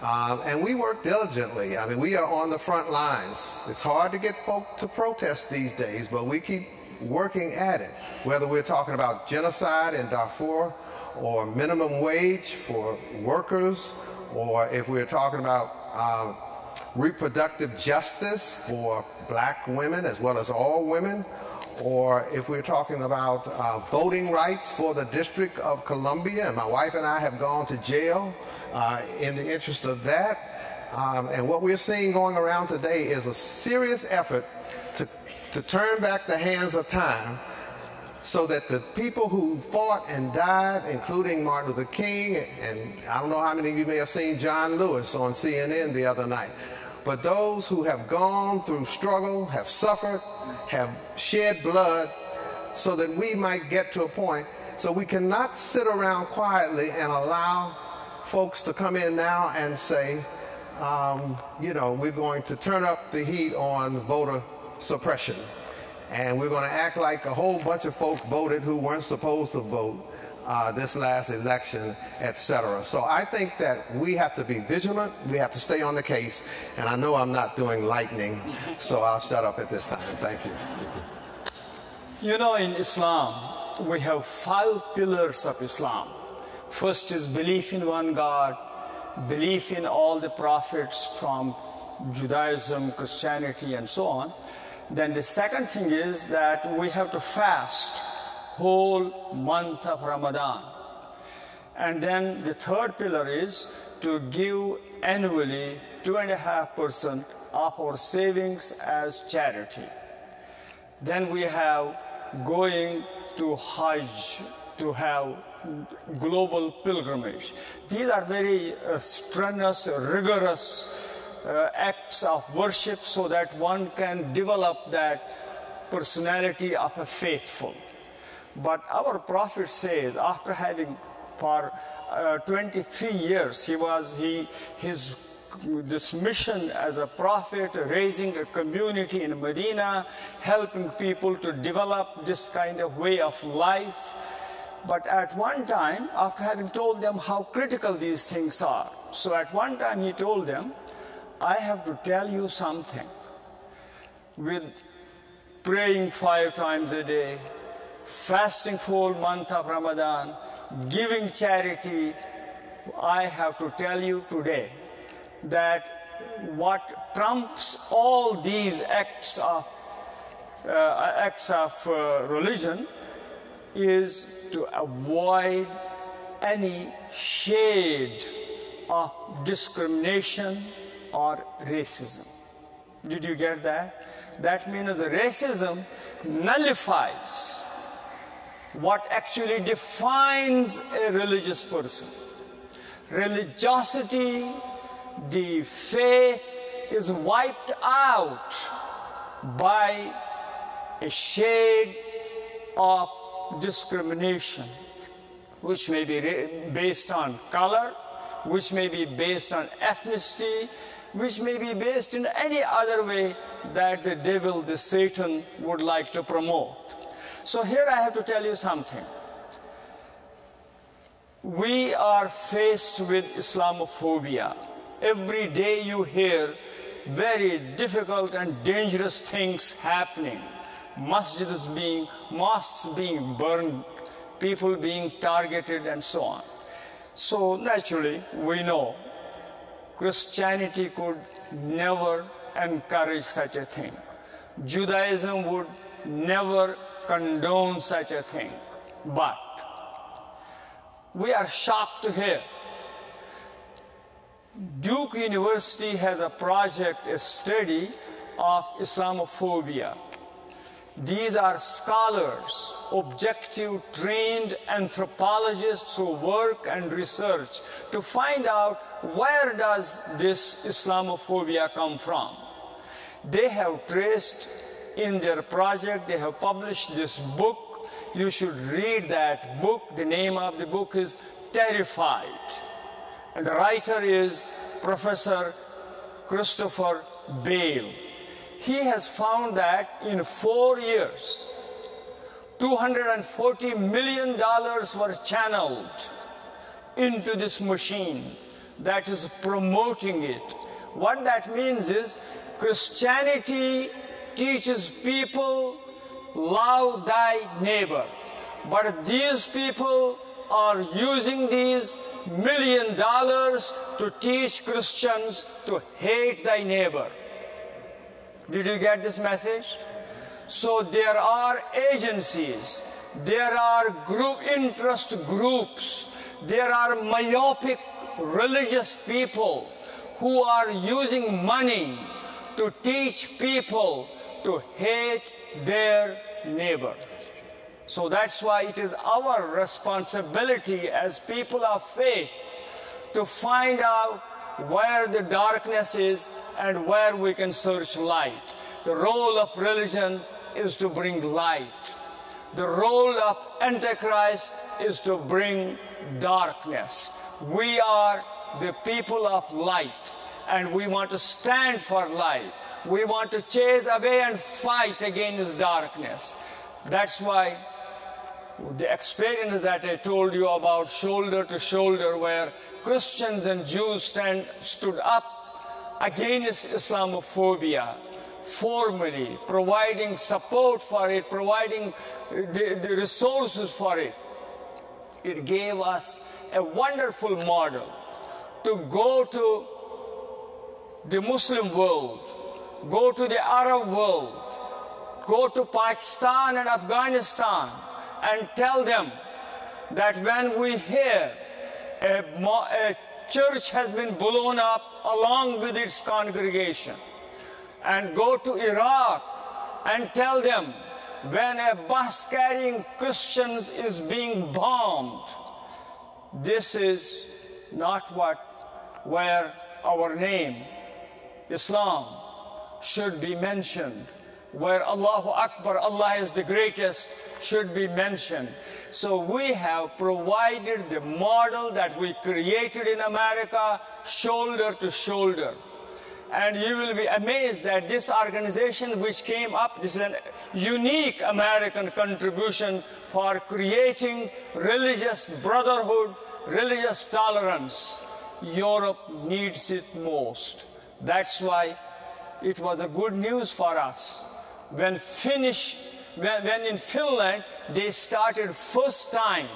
And we work diligently. I mean, we are on the front lines. It's hard to get folk to protest these days, but we keep working at it, whether we're talking about genocide in Darfur or minimum wage for workers, or if we're talking about reproductive justice for black women as well as all women, or if we're talking about voting rights for the District of Columbia, and my wife and I have gone to jail in the interest of that. And what we're seeing going around today is a serious effort to turn back the hands of time so that the people who fought and died, including Martin Luther King, and I don't know how many of you may have seen John Lewis on CNN the other night, but those who have gone through struggle, have suffered, have shed blood, so that we might get to a point. So we cannot sit around quietly and allow folks to come in now and say, you know, we're going to turn up the heat on voter suppression, and we're going to act like a whole bunch of folk voted who weren't supposed to vote this last election, etc. So I think that we have to be vigilant, we have to stay on the case, and I know I'm not doing lightning, so I'll shut up at this time. Thank you. You know, in Islam, we have 5 pillars of Islam. First is belief in one God, belief in all the prophets from Judaism, Christianity, and so on. Then the second thing is that we have to fast whole month of Ramadan. And then the third pillar is to give annually 2.5% of our savings as charity. Then we have going to Hajj, to have global pilgrimage. These are very strenuous, rigorous acts of worship, so that one can develop that personality of a faithful. But our Prophet says, after having for 23 years, his mission as a prophet, raising a community in Medina, helping people to develop this kind of way of life. But at one time, after having told them how critical these things are, so at one time he told them, I have to tell you something. With praying 5 times a day, fasting full month of Ramadan, giving charity, I have to tell you today that what trumps all these acts of religion is to avoid any shade of discrimination or racism. Did you get that? That means racism nullifies what actually defines a religious person. Religiosity, the faith, is wiped out by a shade of discrimination, which may be based on color, which may be based on ethnicity, which may be based in any other way that the devil, the Satan, would like to promote. So here I have to tell you something. We are faced with Islamophobia. Every day you hear very difficult and dangerous things happening. Mosques being burned, people being targeted, and so on. So naturally, we know Christianity could never encourage such a thing. Judaism would never condone such a thing. But we are shocked to hear Duke University has a project, a study of Islamophobia. These are scholars, objective, trained anthropologists who work and research to find out where does this Islamophobia come from. They have traced in their project, they have published this book. You should read that book. The name of the book is Terrified. And the writer is Professor Christopher Bale. He has found that in 4 years, $240 million were channeled into this machine that is promoting it. What that means is Christianity teaches people, love thy neighbor. But these people are using these $1 million to teach Christians to hate thy neighbor. Did you get this message? So there are agencies, there are interest groups, there are myopic religious people who are using money to teach people to hate their neighbor. So that's why it is our responsibility as people of faith to find out where the darkness is and where we can search light. The role of religion is to bring light. The role of Antichrist is to bring darkness. We are the people of light, and we want to stand for light. We want to chase away and fight against darkness. That's why the experience that I told you about, Shoulder to Shoulder, where Christians and Jews stood up against Islamophobia formally, providing support for it, providing the resources for it. It gave us a wonderful model to go to the Muslim world, go to the Arab world, go to Pakistan and Afghanistan, and tell them that when we hear a church has been blown up along with its congregation, and go to Iraq and tell them when a bus carrying Christians is being bombed, this is not where our name, Islam, should be mentioned. Where Allahu Akbar, Allah is the greatest, should be mentioned. So we have provided the model that we created in America, Shoulder to Shoulder. And you will be amazed that this organization which came up, this is a unique American contribution for creating religious brotherhood, religious tolerance. Europe needs it most. That's why it was a good news for us. When in Finland, they started first time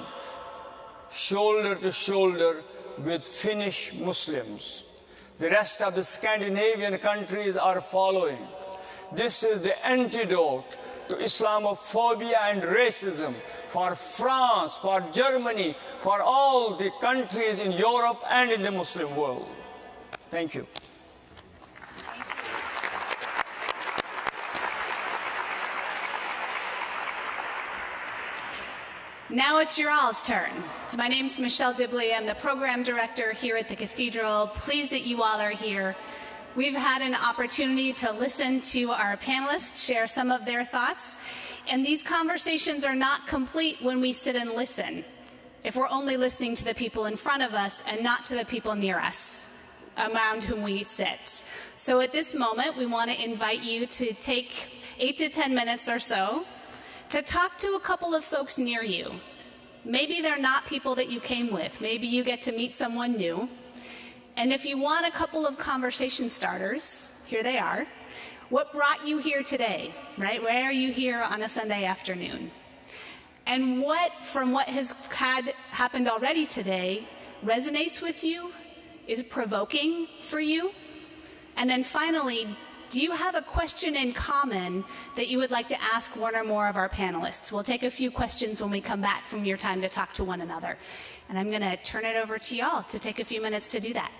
Shoulder to Shoulder with Finnish Muslims. The rest of the Scandinavian countries are following. This is the antidote to Islamophobia and racism for France, for Germany, for all the countries in Europe and in the Muslim world. Thank you. Now it's your all's turn. My name's Michelle Dibley. I'm the program director here at the Cathedral. Pleased that you all are here. We've had an opportunity to listen to our panelists share some of their thoughts, and these conversations are not complete when we sit and listen, if we're only listening to the people in front of us and not to the people near us, around whom we sit. So at this moment, we want to invite you to take 8 to 10 minutes or so to talk to a couple of folks near you. Maybe they're not people that you came with. Maybe you get to meet someone new. And if you want a couple of conversation starters, here they are. What brought you here today, right? Why are you here on a Sunday afternoon? And what from what has happened already today resonates with you, is provoking for you? And then finally, do you have a question in common that you would like to ask one or more of our panelists? We'll take a few questions when we come back from your time to talk to one another. And I'm going to turn it over to y'all to take a few minutes to do that.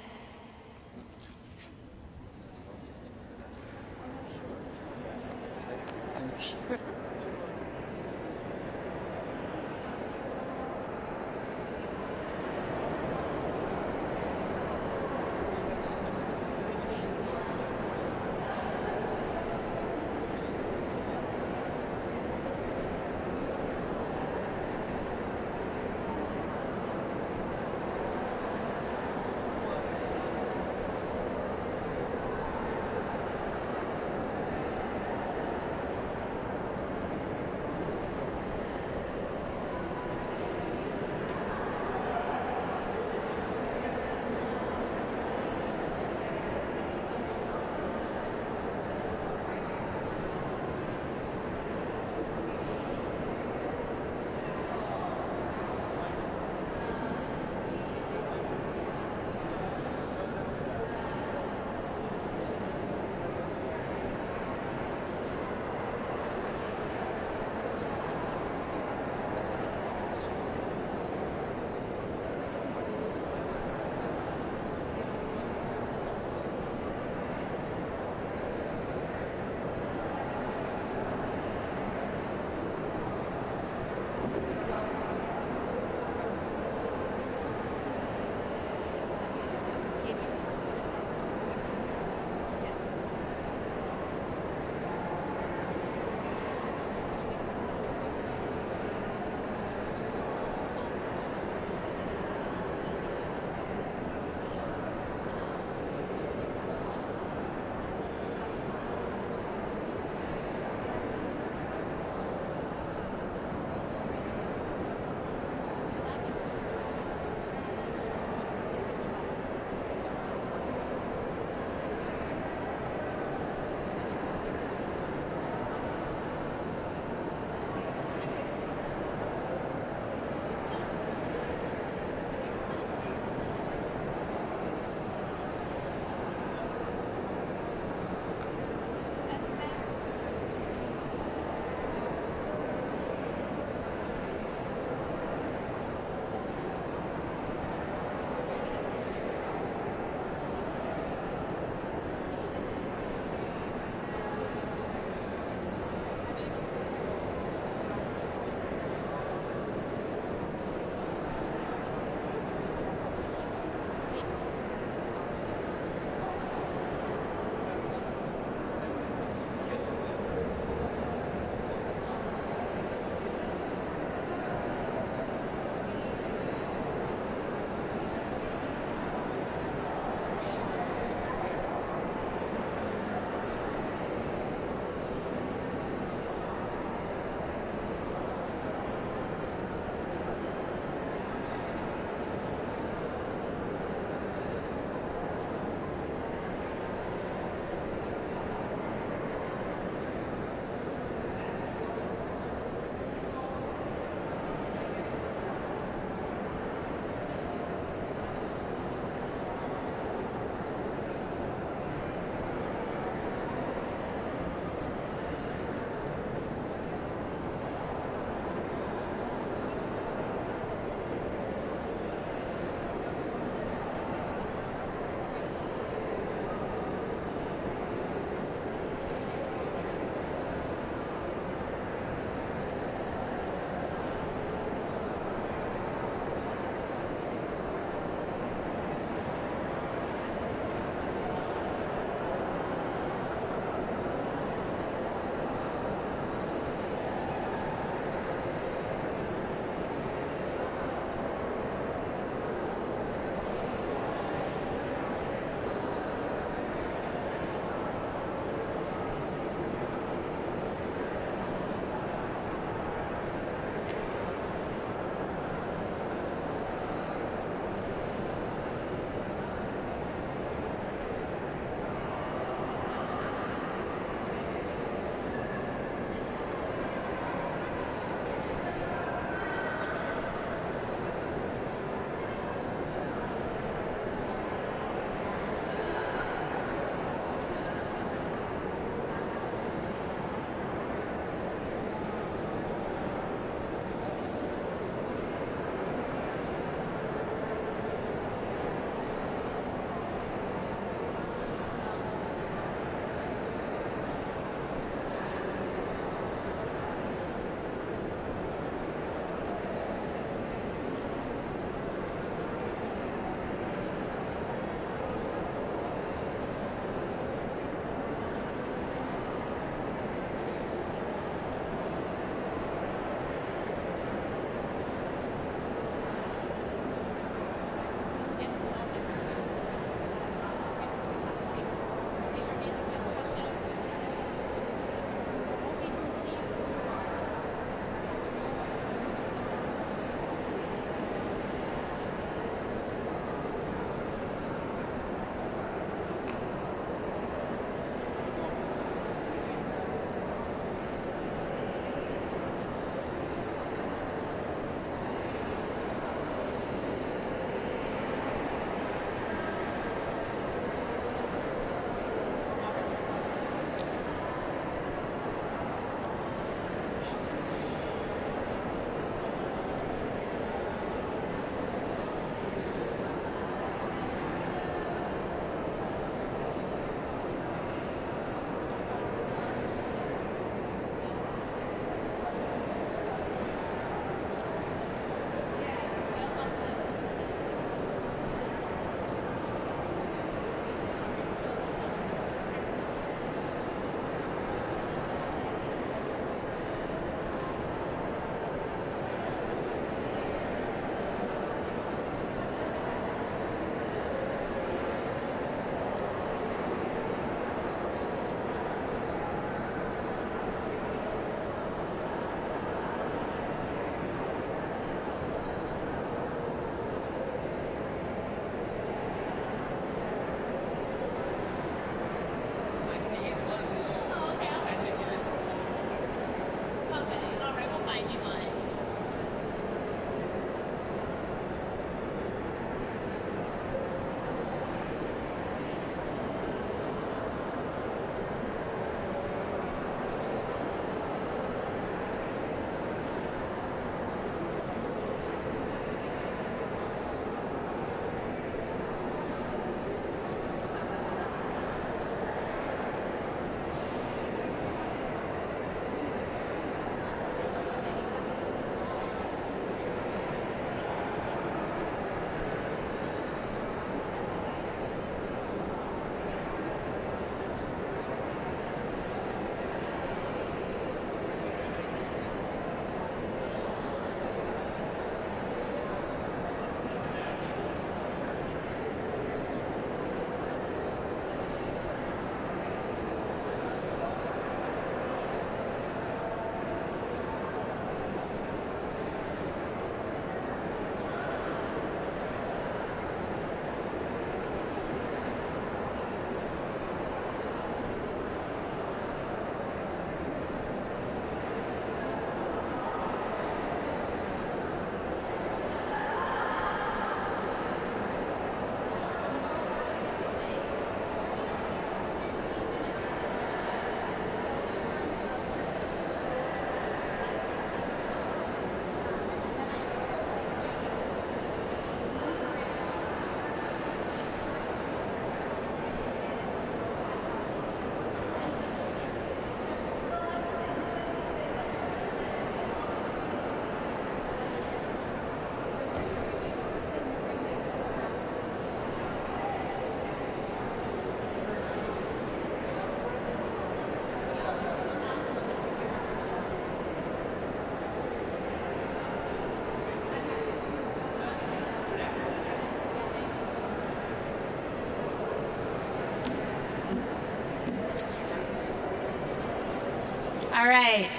All right.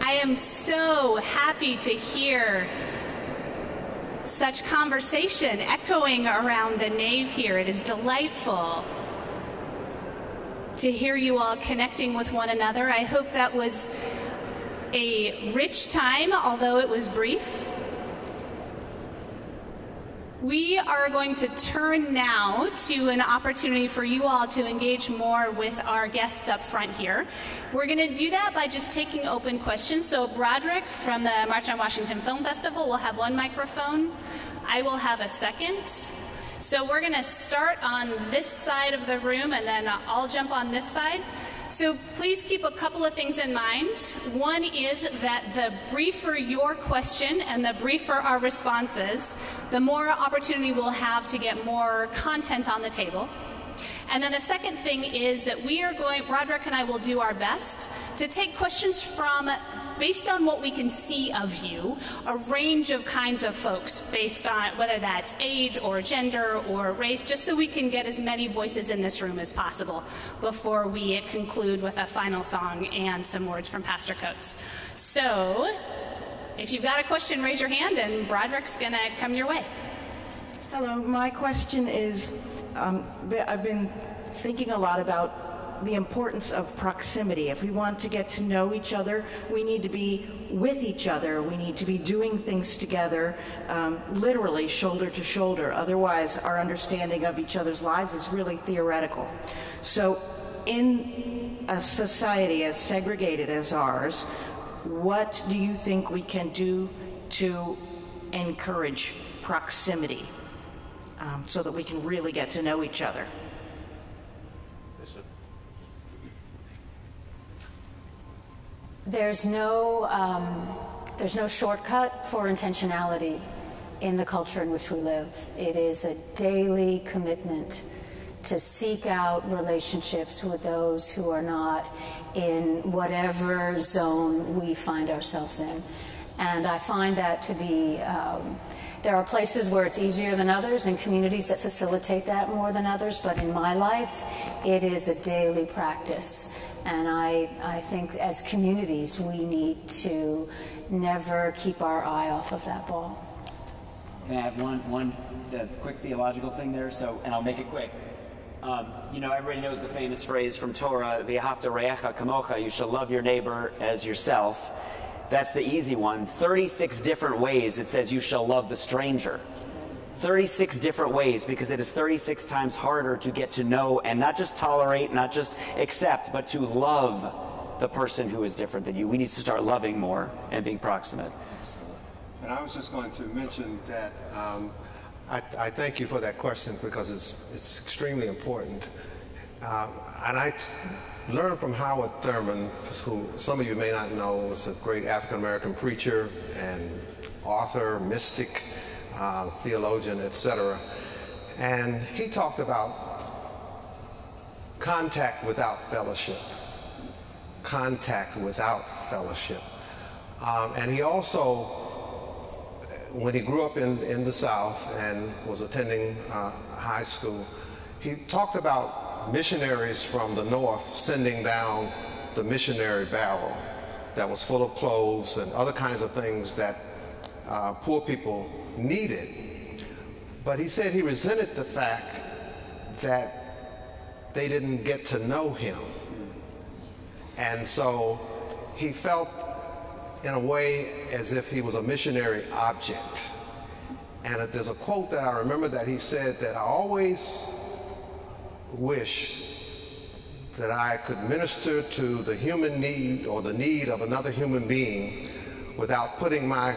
I am so happy to hear such conversation echoing around the nave here. It is delightful to hear you all connecting with one another. I hope that was a rich time, although it was brief. We are going to turn now to an opportunity for you all to engage more with our guests up front here. We're going to do that by just taking open questions. So Broderick from the March on Washington Film Festival will have one microphone. I will have a second. So we're going to start on this side of the room, and then I'll jump on this side. So please keep a couple of things in mind. One is that the briefer your question and the briefer our responses, the more opportunity we'll have to get more content on the table. And then the second thing is that we are going, Broderick and I will do our best to take questions from, based on what we can see of you, a range of kinds of folks, based on whether that's age or gender or race, just so we can get as many voices in this room as possible before we conclude with a final song and some words from Pastor Coates. So if you've got a question, raise your hand and Broderick's gonna come your way. Hello, my question is, I've been thinking a lot about the importance of proximity. If we want to get to know each other, we need to be with each other. We need to be doing things together, literally shoulder to shoulder. Otherwise, our understanding of each other's lives is really theoretical. So in a society as segregated as ours, what do you think we can do to encourage proximity? So that we can really get to know each other. There's no shortcut for intentionality in the culture in which we live. It is a daily commitment to seek out relationships with those who are not in whatever zone we find ourselves in. And I find that to be there are places where it's easier than others and communities that facilitate that more than others, but in my life, it is a daily practice. And I think as communities, we need to never keep our eye off of that ball. Can I have one quick theological thing there? So, and I'll make it quick. You know, everybody knows the famous phrase from Torah, "V'ahavta re'echa kamocha," you shall love your neighbor as yourself. That's the easy one. 36 different ways it says you shall love the stranger. 36 different ways, because it is 36 times harder to get to know and not just tolerate, not just accept, but to love the person who is different than you. We need to start loving more and being proximate. And I was just going to mention that I thank you for that question because it's extremely important. And I learned from Howard Thurman, who some of you may not know, was a great African-American preacher and author, mystic, theologian, etc. And he talked about contact without fellowship. Contact without fellowship. And he also, when he grew up in the South and was attending high school, he talked about missionaries from the North sending down the missionary barrel that was full of cloves and other kinds of things that poor people needed. But he said he resented the fact that they didn't get to know him. And so he felt in a way as if he was a missionary object. And there's a quote that I remember that he said that I always wish that I could minister to the human need or the need of another human being without putting my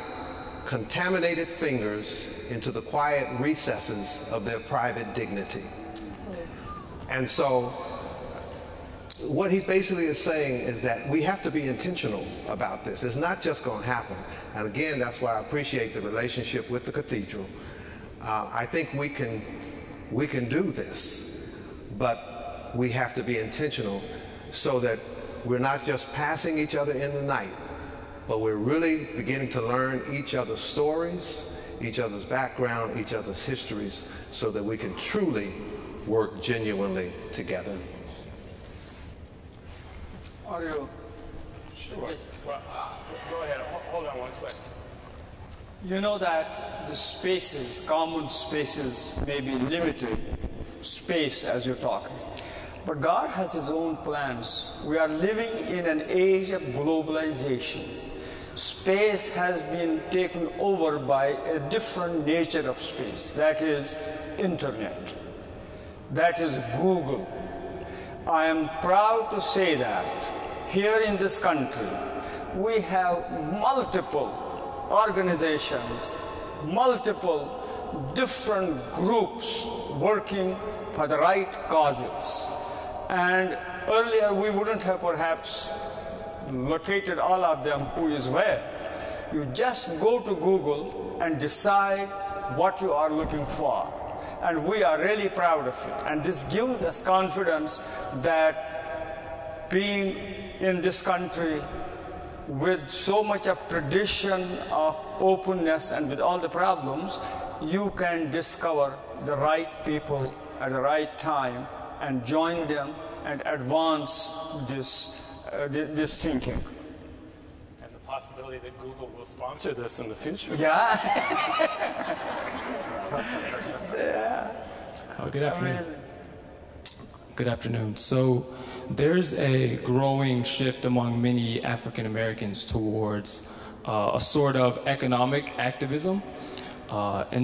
contaminated fingers into the quiet recesses of their private dignity. And so what he basically is saying is that we have to be intentional about this. It's not just going to happen. And again, that's why I appreciate the relationship with the cathedral. I think we can do this. But we have to be intentional so that we're not just passing each other in the night, but we're really beginning to learn each other's stories, each other's background, each other's histories, so that we can truly work genuinely together. audio. Sure. Well, go ahead. Hold on one second. You know that the spaces, common spaces, may be limited space as you're talking. But God has his own plans. We are living in an age of globalization. Space has been taken over by a different nature of space. That is internet. That is Google. I am proud to say that here in this country, we have multiple organizations, multiple different groups working for the right causes. And earlier we wouldn't have perhaps located all of them who is where. You just go to Google and decide what you are looking for. And we are really proud of it. And this gives us confidence that being in this country with so much of tradition of openness and with all the problems, you can discover the right people at the right time and join them and advance this thinking. And the possibility that Google will sponsor this in the future. Yeah. Yeah. Oh, good afternoon. Amazing. Good afternoon. So there's a growing shift among many African Americans towards a sort of economic activism. And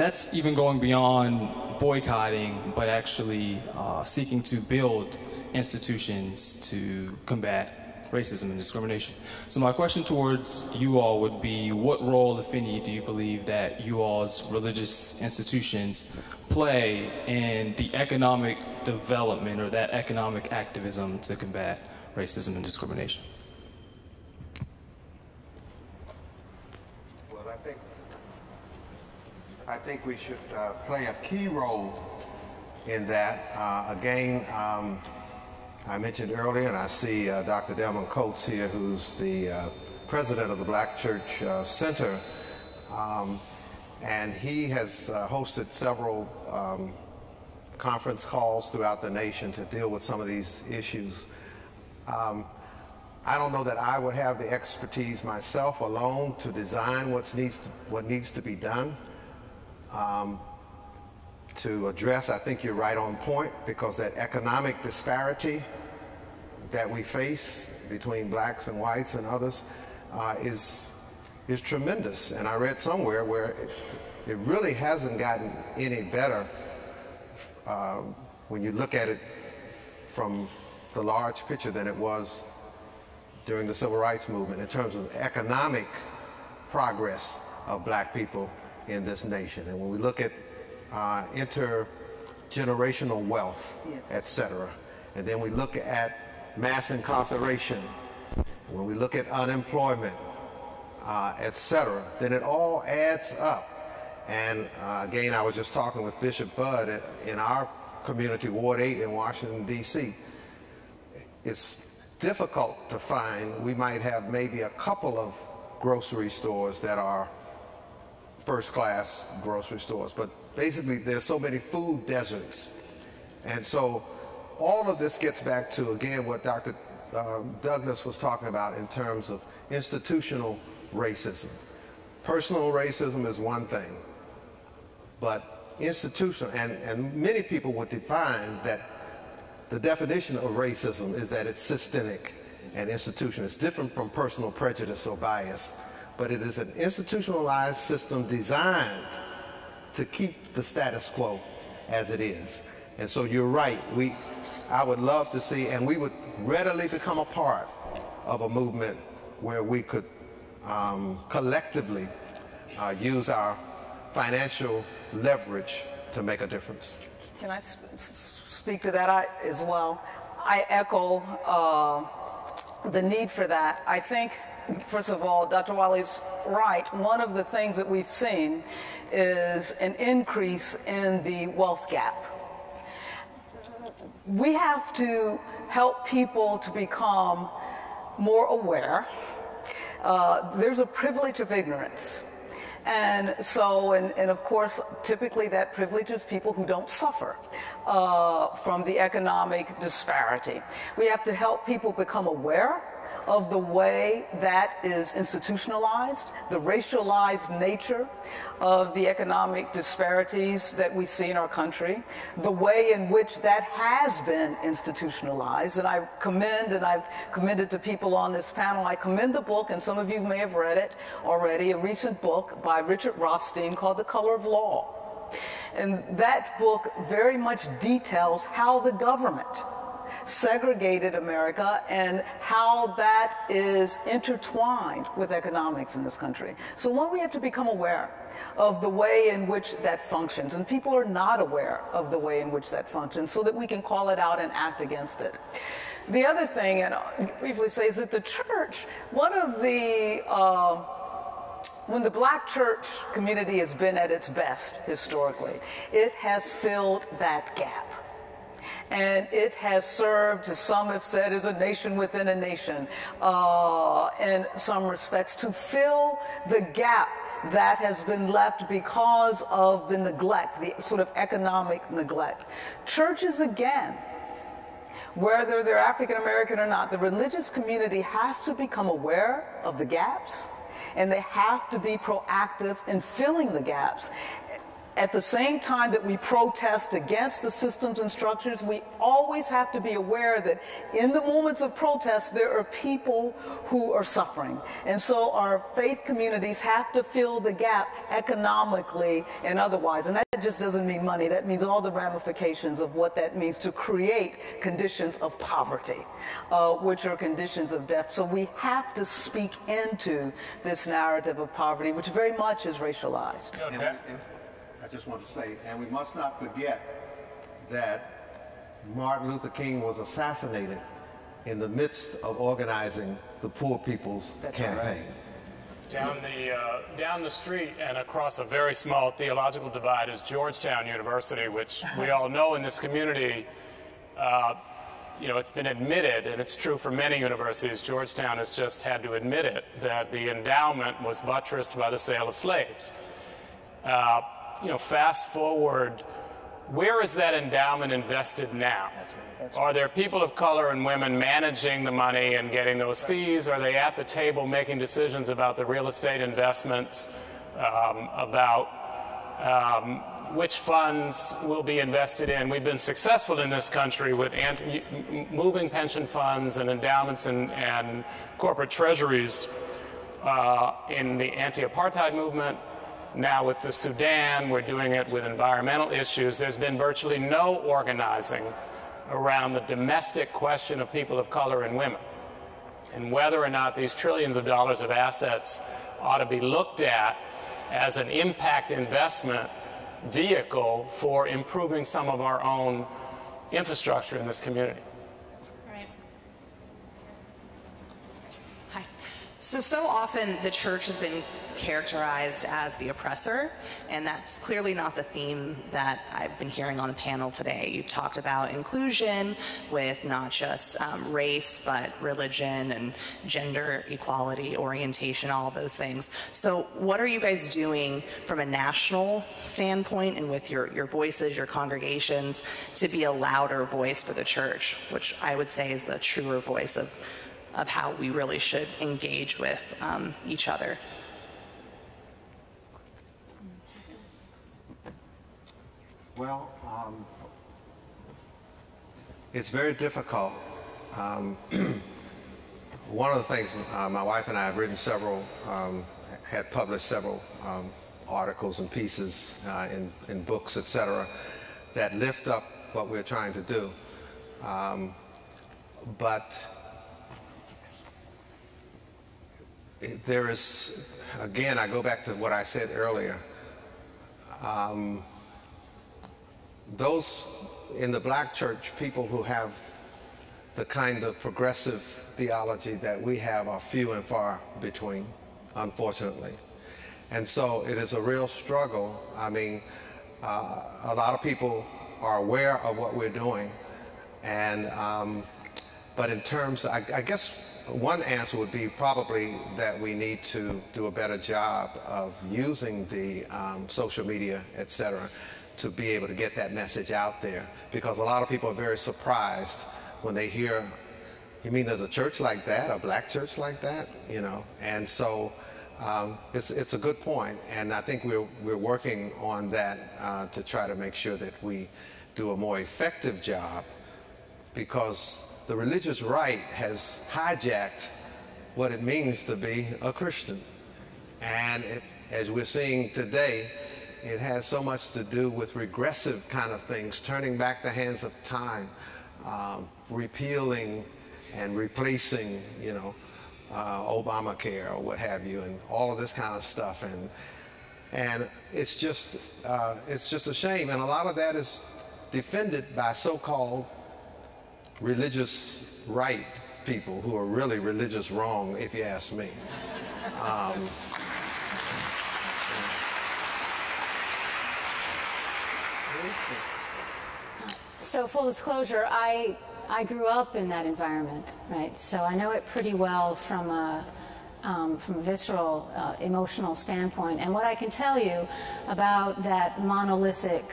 that's even going beyond boycotting, but actually seeking to build institutions to combat racism and discrimination. So my question towards you all would be, what role, if any, do you believe that you all's religious institutions play in the economic development or that economic activism to combat racism and discrimination? I think we should play a key role in that. Again, I mentioned earlier, and I see Dr. Delman Coates here, who's the president of the Black Church Center, and he has hosted several conference calls throughout the nation to deal with some of these issues. I don't know that I would have the expertise myself alone to design what needs to be done. To address, I think you're right on point, because that economic disparity that we face between blacks and whites and others is tremendous. And I read somewhere where it really hasn't gotten any better when you look at it from the large picture than it was during the Civil Rights Movement in terms of the economic progress of black people in this nation. And when we look at intergenerational wealth, yeah, etc., and then we look at mass incarceration, when we look at unemployment, etc., then it all adds up. And again, I was just talking with Bishop Budde in our community, Ward 8 in Washington, D.C. It's difficult to find. We might have maybe a couple of grocery stores that are first-class grocery stores, but basically there's so many food deserts. And so all of this gets back to, again, what Dr. Douglas was talking about in terms of institutional racism. Personal racism is one thing, but institutional, and many people would define that the definition of racism is that it's systemic and institutional. It's different from personal prejudice or bias, but it is an institutionalized system designed to keep the status quo as it is. And so you're right, I would love to see, and we would readily become a part of a movement where we could collectively use our financial leverage to make a difference. Can I speak to that as well? I echo the need for that. I think, first of all, Dr. Wiley's right. One of the things that we've seen is an increase in the wealth gap. We have to help people to become more aware. There's a privilege of ignorance. And so, and of course, typically that privileges people who don't suffer. from the economic disparity. We have to help people become aware of the way that is institutionalized, the racialized nature of the economic disparities that we see in our country, the way in which that has been institutionalized. And I commend, and I've commended to people on this panel, I commend the book, and some of you may have read it already, a recent book by Richard Rothstein called The Color of Law. And that book very much details how the government segregated America and how that is intertwined with economics in this country. So one, we have to become aware of the way in which that functions, and people are not aware of the way in which that functions, so that we can call it out and act against it. The other thing, and I'll briefly say, is that the church, one of the when the Black church community has been at its best historically, it has filled that gap. And it has served, as some have said, as a nation within a nation, in some respects, to fill the gap that has been left because of the neglect, the sort of economic neglect. Churches, again, whether they're African American or not, the religious community has to become aware of the gaps, and they have to be proactive in filling the gaps. At the same time that we protest against the systems and structures, we always have to be aware that in the moments of protest, there are people who are suffering. And so our faith communities have to fill the gap economically and otherwise. And that just doesn't mean money. That means all the ramifications of what that means to create conditions of poverty, which are conditions of death. So we have to speak into this narrative of poverty, which very much is racialized. Okay. I just want to say, and we must not forget that Martin Luther King was assassinated in the midst of organizing the Poor People's Campaign. Right. Down the street and across a very small theological divide is Georgetown University, which we all know in this community, you know, it's been admitted, and it's true for many universities, Georgetown has just had to admit it, that the endowment was buttressed by the sale of slaves. You know, fast forward, where is that endowment invested now? That's right, that's right. Are there people of color and women managing the money and getting those fees? Are they at the table making decisions about the real estate investments, about which funds will be invested in? We've been successful in this country with moving pension funds and endowments and corporate treasuries in the anti-apartheid movement. Now with the Sudan, we're doing it with environmental issues. There's been virtually no organizing around the domestic question of people of color and women, and whether or not these trillions of dollars of assets ought to be looked at as an impact investment vehicle for improving some of our own infrastructure in this community. So often the church has been characterized as the oppressor, and that's clearly not the theme that I've been hearing on the panel today. You've talked about inclusion with not just race, but religion and gender equality, orientation, all of those things. So what are you guys doing from a national standpoint and with your voices, your congregations, to be a louder voice for the church, which I would say is the truer voice of how we really should engage with each other? Well, it's very difficult. One of the things, my wife and I have written several, had published several articles and pieces in books, etc., that lift up what we're trying to do. But there is, again, I go back to what I said earlier. Those in the Black church, people who have the kind of progressive theology that we have are few and far between, unfortunately. And so it is a real struggle. I mean, a lot of people are aware of what we're doing. And, but in terms, I guess, one answer would be probably that we need to do a better job of using the social media, etc., to be able to get that message out there, because a lot of people are very surprised when they hear, you mean there's a church like that, a black church like that, you know? And so it's a good point, and I think we're working on that to try to make sure that we do a more effective job, because the religious right has hijacked what it means to be a Christian. And it, as we're seeing today, it has so much to do with regressive kind of things, turning back the hands of time, repealing and replacing, you know, Obamacare or what have you, and all of this kind of stuff. And it's just a shame. And a lot of that is defended by so-called religious right people who are really religious wrong, if you ask me. So full disclosure, I grew up in that environment, right? So I know it pretty well from a visceral, emotional standpoint. And what I can tell you about that monolithic,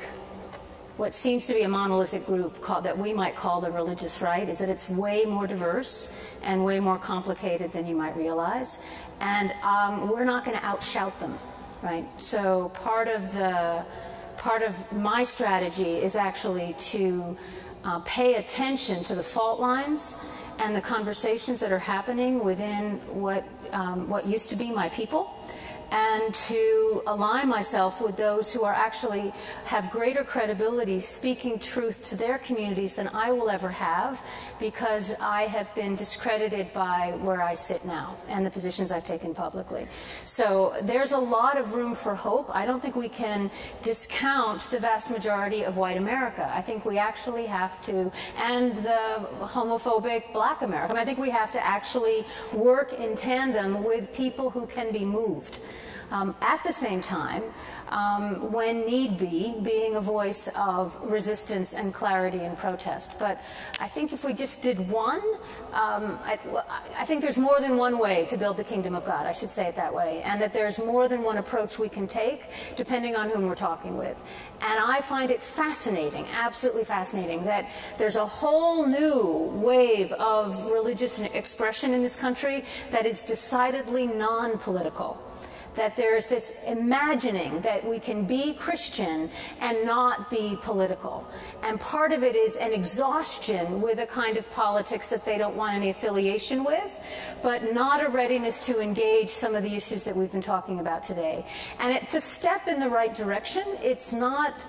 what seems to be a monolithic group called, that we might call the religious right, is that it's way more diverse and way more complicated than you might realize. And we're not going to outshout them, right? So part of my strategy is actually to pay attention to the fault lines and the conversations that are happening within what used to be my people, and to align myself with those who are actually have greater credibility speaking truth to their communities than I will ever have, because I have been discredited by where I sit now and the positions I've taken publicly. So there's a lot of room for hope. I don't think we can discount the vast majority of white America. I think we actually have to, and the homophobic black America, I think we have to actually work in tandem with people who can be moved. At the same time, when need be, being a voice of resistance and clarity and protest. But I think if we just did one, I think there's more than one way to build the kingdom of God, I should say it that way, and that there's more than one approach we can take depending on whom we're talking with. And I find it fascinating, absolutely fascinating, that there's a whole new wave of religious expression in this country that is decidedly non-political. That there's this imagining that we can be Christian and not be political. And part of it is an exhaustion with a kind of politics that they don't want any affiliation with, but not a readiness to engage some of the issues that we've been talking about today. And it's a step in the right direction. It's not,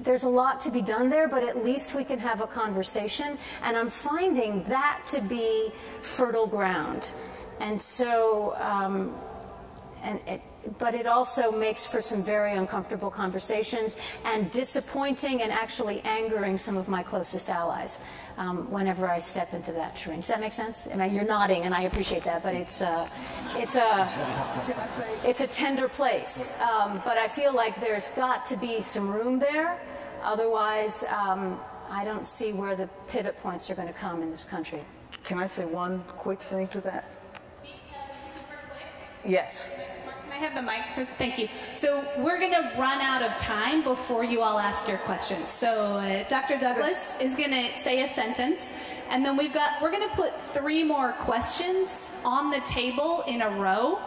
there's a lot to be done there, but at least we can have a conversation. And I'm finding that to be fertile ground. And so, but it also makes for some very uncomfortable conversations and disappointing and actually angering some of my closest allies whenever I step into that terrain. Does that make sense? I mean, you're nodding, and I appreciate that, but it's a tender place. But I feel like there's got to be some room there. Otherwise, I don't see where the pivot points are going to come in this country. Can I say one quick thing to that? Yes. Can I have the mic first? Thank you. So we're going to run out of time before you all ask your questions. So Dr. Douglas is going to say a sentence, and then we're going to put 3 more questions on the table in a row,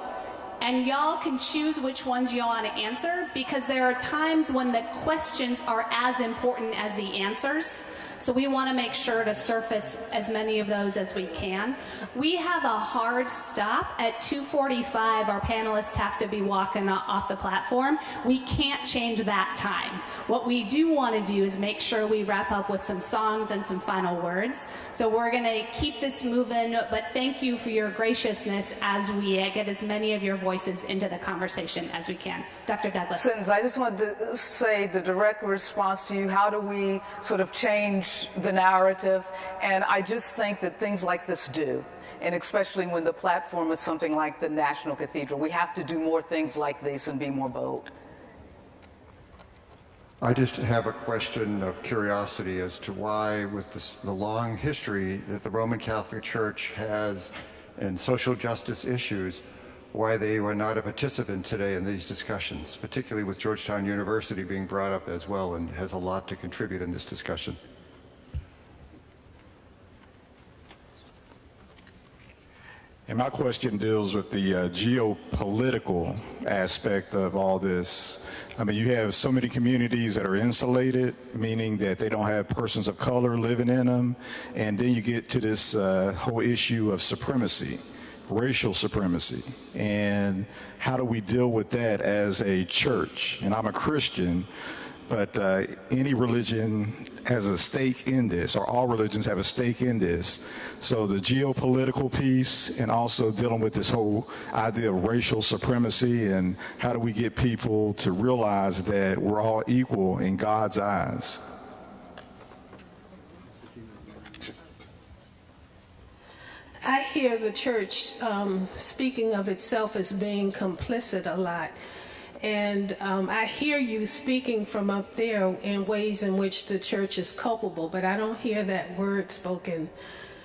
and y'all can choose which ones y'all want to answer, because there are times when the questions are as important as the answers. So we want to make sure to surface as many of those as we can. We have a hard stop at 2:45. Our panelists have to be walking off the platform. We can't change that time. What we do want to do is make sure we wrap up with some songs and some final words. So we're going to keep this moving, but thank you for your graciousness as we get as many of your voices into the conversation as we can. Dr. Douglas. Since I just wanted to say the direct response to you, how do we sort of change the narrative? And I just think that things like this do, and especially when the platform is something like the National Cathedral, we have to do more things like this and be more bold. I just have a question of curiosity as to why, with the long history that the Roman Catholic Church has in social justice issues, why they were not a participant today in these discussions, particularly with Georgetown University being brought up as well and has a lot to contribute in this discussion. And my question deals with the geopolitical aspect of all this. I mean, you have so many communities that are insulated, meaning that they don't have persons of color living in them. And then you get to this whole issue of supremacy, racial supremacy. And how do we deal with that as a church? And I'm a Christian, but any religion has a stake in this, or all religions have a stake in this. So the geopolitical piece and also dealing with this whole idea of racial supremacy, and how do we get people to realize that we're all equal in God's eyes? I hear the church speaking of itself as being complicit a lot. And I hear you speaking from up there in ways in which the church is culpable, but I don't hear that word spoken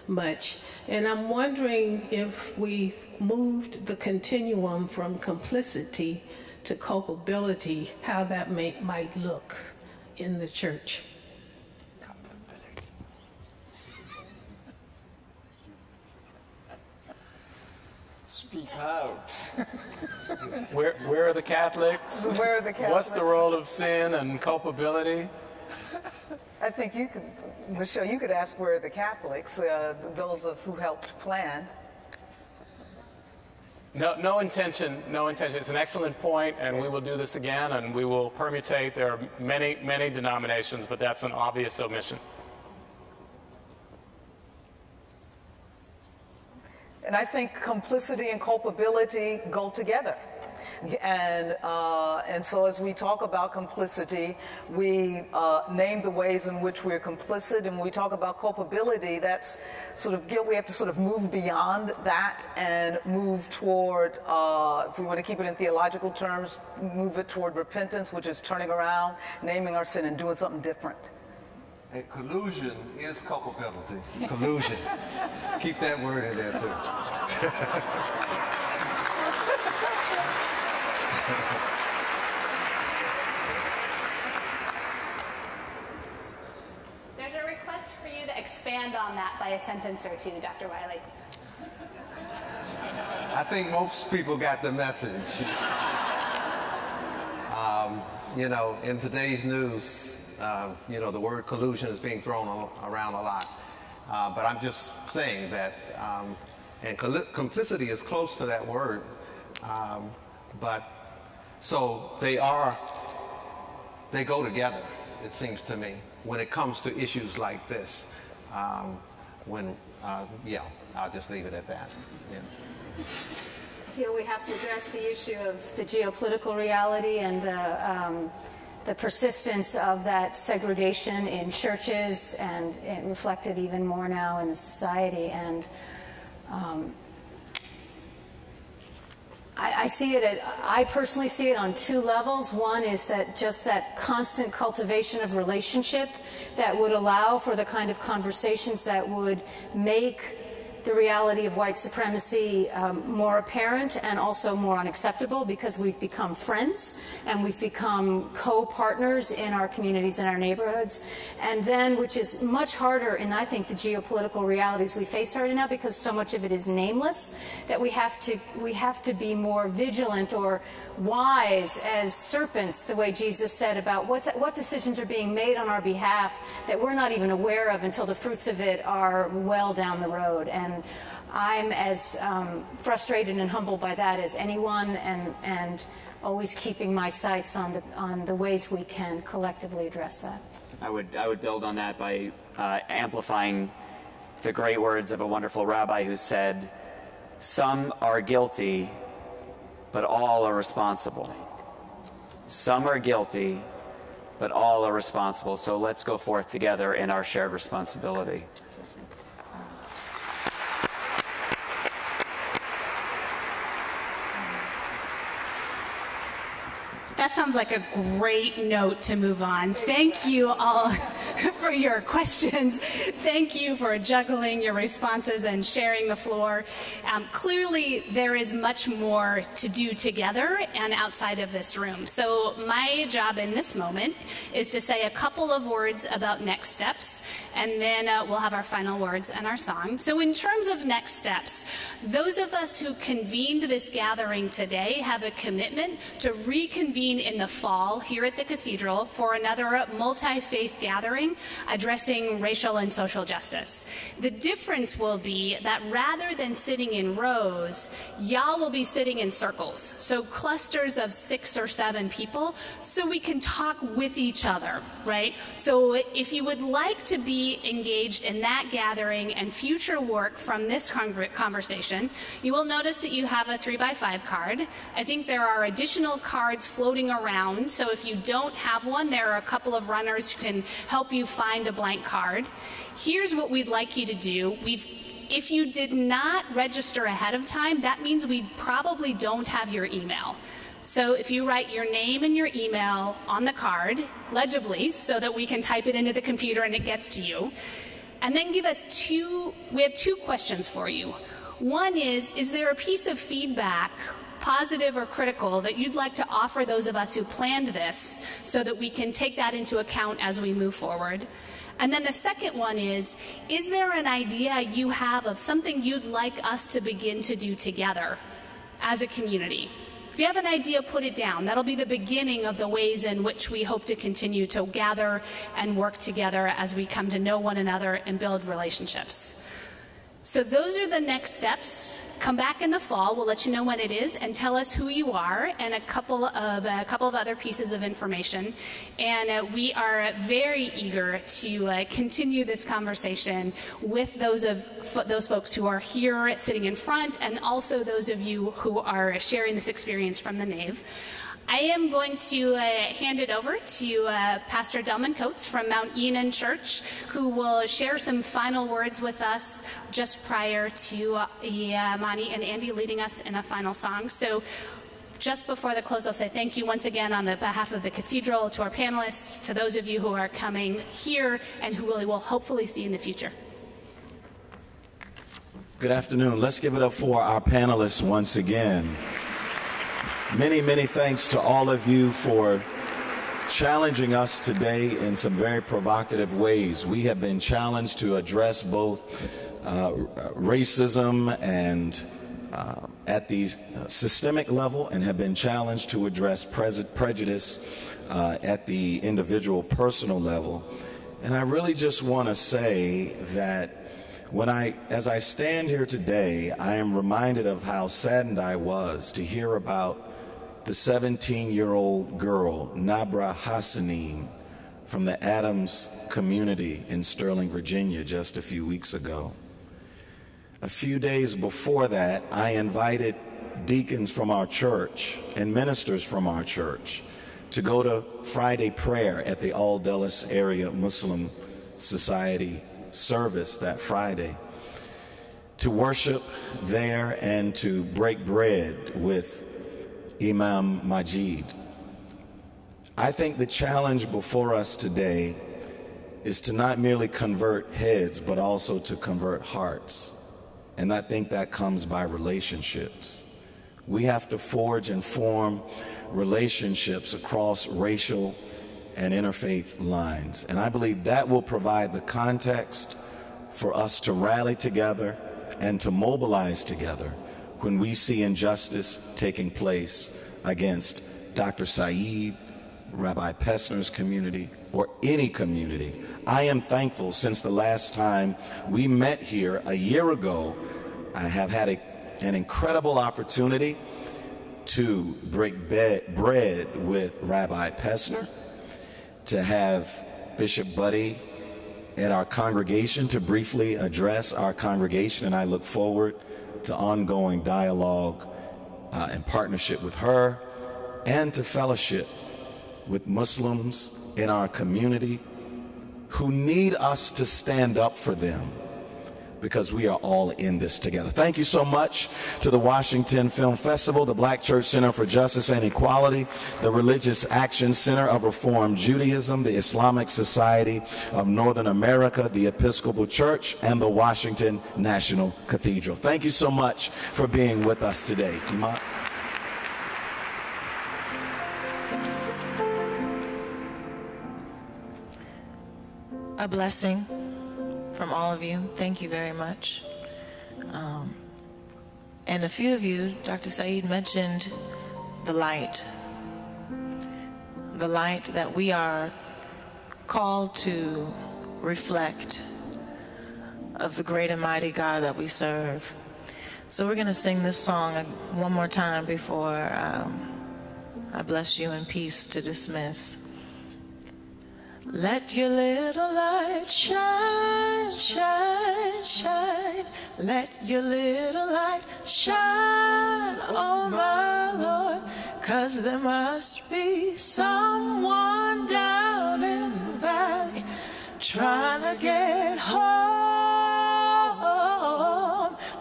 much. And I'm wondering if we've moved the continuum from complicity to culpability, how that might look in the church. Speak out. Where are the Catholics? Where are the Catholics? What's the role of sin and culpability? I think you could, Michelle, you could ask where are the Catholics, those of who helped plan. No intention. It's an excellent point, and we will do this again, and we will permutate. There are many, many denominations, but that's an obvious omission. And I think complicity and culpability go together. And so as we talk about complicity, we name the ways in which we're complicit, and when we talk about culpability, that's sort of guilt. We have to sort of move beyond that and move toward, if we want to keep it in theological terms, move it toward repentance, which is turning around, naming our sin, and doing something different. And collusion is culpability. Collusion. Keep that word in there, too. There's a request for you to expand on that by a sentence or two, Dr. Wiley. I think most people got the message. You know, in today's news, you know, the word collusion is being thrown around a lot, but I'm just saying that, and complicity is close to that word, but so they go together, it seems to me, when it comes to issues like this. Yeah, I'll just leave it at that. Yeah. I feel we have to address the issue of the geopolitical reality and the persistence of that segregation in churches, and it reflected even more now in the society. And I see it at, I personally see it on two levels. One is that just that constant cultivation of relationship that would allow for the kind of conversations that would make the reality of white supremacy more apparent and also more unacceptable, because we've become friends and we've become co-partners in our communities and our neighborhoods. And then, which is much harder in, I think, the geopolitical realities we face right now, because so much of it is nameless, that we have to be more vigilant or wise as serpents, the way Jesus said, about what decisions are being made on our behalf that we're not even aware of until the fruits of it are well down the road. And I'm as frustrated and humbled by that as anyone, and always keeping my sights on the ways we can collectively address that. I would build on that by amplifying the great words of a wonderful rabbi who said, "Some are guilty, but all are responsible. Some are guilty, but all are responsible. So let's go forth together in our shared responsibility." That sounds like a great note to move on. Thank you all for your questions. Thank you for juggling your responses and sharing the floor. Clearly, there is much more to do together and outside of this room. So my job in this moment is to say a couple of words about next steps, and then we'll have our final words and our song. So in terms of next steps, those of us who convened this gathering today have a commitment to reconvene in the fall here at the Cathedral for another multi-faith gathering addressing racial and social justice. The difference will be that rather than sitting in rows, y'all will be sitting in circles, so clusters of 6 or 7 people, so we can talk with each other, right? So if you would like to be engaged in that gathering and future work from this conversation, you will notice that you have a 3x5 card. I think there are additional cards floating around, so if you don't have one, there are a couple of runners who can help you find a blank card. Here's what we'd like you to do. If you did not register ahead of time, that means we probably don't have your email. So if you write your name and your email on the card, legibly, so that we can type it into the computer and it gets to you, and then give us we have two questions for you. One is there a piece of feedback, positive or critical, that you'd like to offer those of us who planned this so that we can take that into account as we move forward? And then the second one is there an idea you have of something you'd like us to begin to do together as a community? If you have an idea, put it down. That'll be the beginning of the ways in which we hope to continue to gather and work together as we come to know one another and build relationships. So those are the next steps. Come back in the fall, we'll let you know when it is, and tell us who you are and a couple of other pieces of information. And we are very eager to continue this conversation with those folks who are here sitting in front, and also those of you who are sharing this experience from the nave. I am going to hand it over to Pastor Delman Coates from Mount Enon Church, who will share some final words with us just prior to Imani and Andy leading us in a final song. So just before the close, I'll say thank you once again on the behalf of the Cathedral, to our panelists, to those of you who are coming here and who we will hopefully see in the future. Good afternoon. Let's give it up for our panelists once again. Many, many thanks to all of you for challenging us today in some very provocative ways. We have been challenged to address both racism and at the systemic level, and have been challenged to address prejudice at the individual personal level. And I really just want to say that as I stand here today, I am reminded of how saddened I was to hear about the 17-year-old girl, Nabra Hassanein, from the Adams community in Sterling, Virginia, just a few weeks ago. A few days before that, I invited deacons from our church and ministers from our church to go to Friday prayer at the All-Dulles Area Muslim Society service that Friday, to worship there and to break bread with Imam Majid. I think the challenge before us today is to not merely convert heads, but also to convert hearts. And I think that comes by relationships. We have to forge and form relationships across racial and interfaith lines. And I believe that will provide the context for us to rally together and to mobilize together when we see injustice taking place against Dr. Saeed, Rabbi Pesner's community, or any community. I am thankful since the last time we met here a year ago, I have had an incredible opportunity to break bread with Rabbi Pesner, to have Bishop Budde at our congregation to briefly address our congregation, and I look forward to ongoing dialogue and partnership with her, and to fellowship with Muslims in our community who need us to stand up for them. because we are all in this together. Thank you so much to the Washington Film Festival, the Black Church Center for Justice and Equality, the Religious Action Center of Reform Judaism, the Islamic Society of Northern America, the Episcopal Church, and the Washington National Cathedral. Thank you so much for being with us today. Iman. A blessing from all of you. Thank you very much. And a few of you, Dr. Saeed mentioned the light that we are called to reflect of the great and mighty God that we serve. So we're going to sing this song one more time before I bless you in peace to dismiss. Let your little light shine, shine, shine. Let your little light shine, oh my Lord. 'Cause there must be someone down in the valley trying to get home.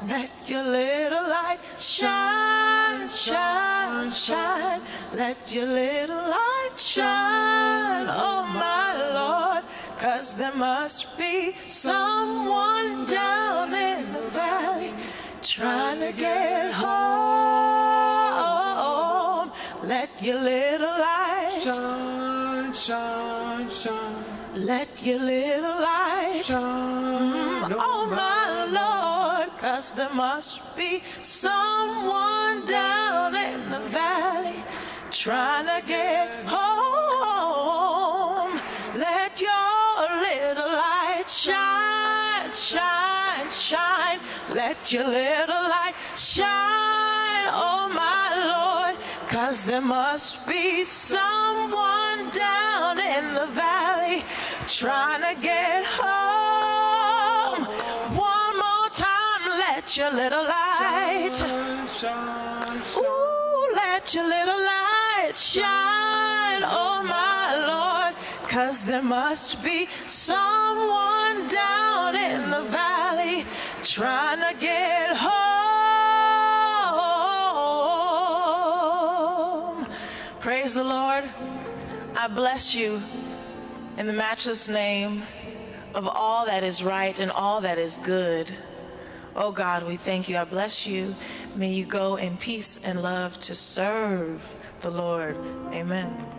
Let your little light shine, shine, shine. Let your little light shine, oh my Lord, 'cause there must be someone down in the valley trying to get home. Let your little light shine, shine, shine. Let your little light shine, oh my Lord, 'cause there must be someone down in the valley trying to get home. Let your little light shine, shine, shine. Let your little light shine, oh my Lord, 'cause there must be someone down in the valley trying to get home. One more time, let your little light shine, shine, shine. Ooh, let your little light shine, oh my Lord, 'cause there must be someone down in the valley trying to get home. Praise the Lord. I bless you in the matchless name of all that is right and all that is good. Oh God, we thank you. I bless you. May you go in peace and love to serve the Lord. Amen.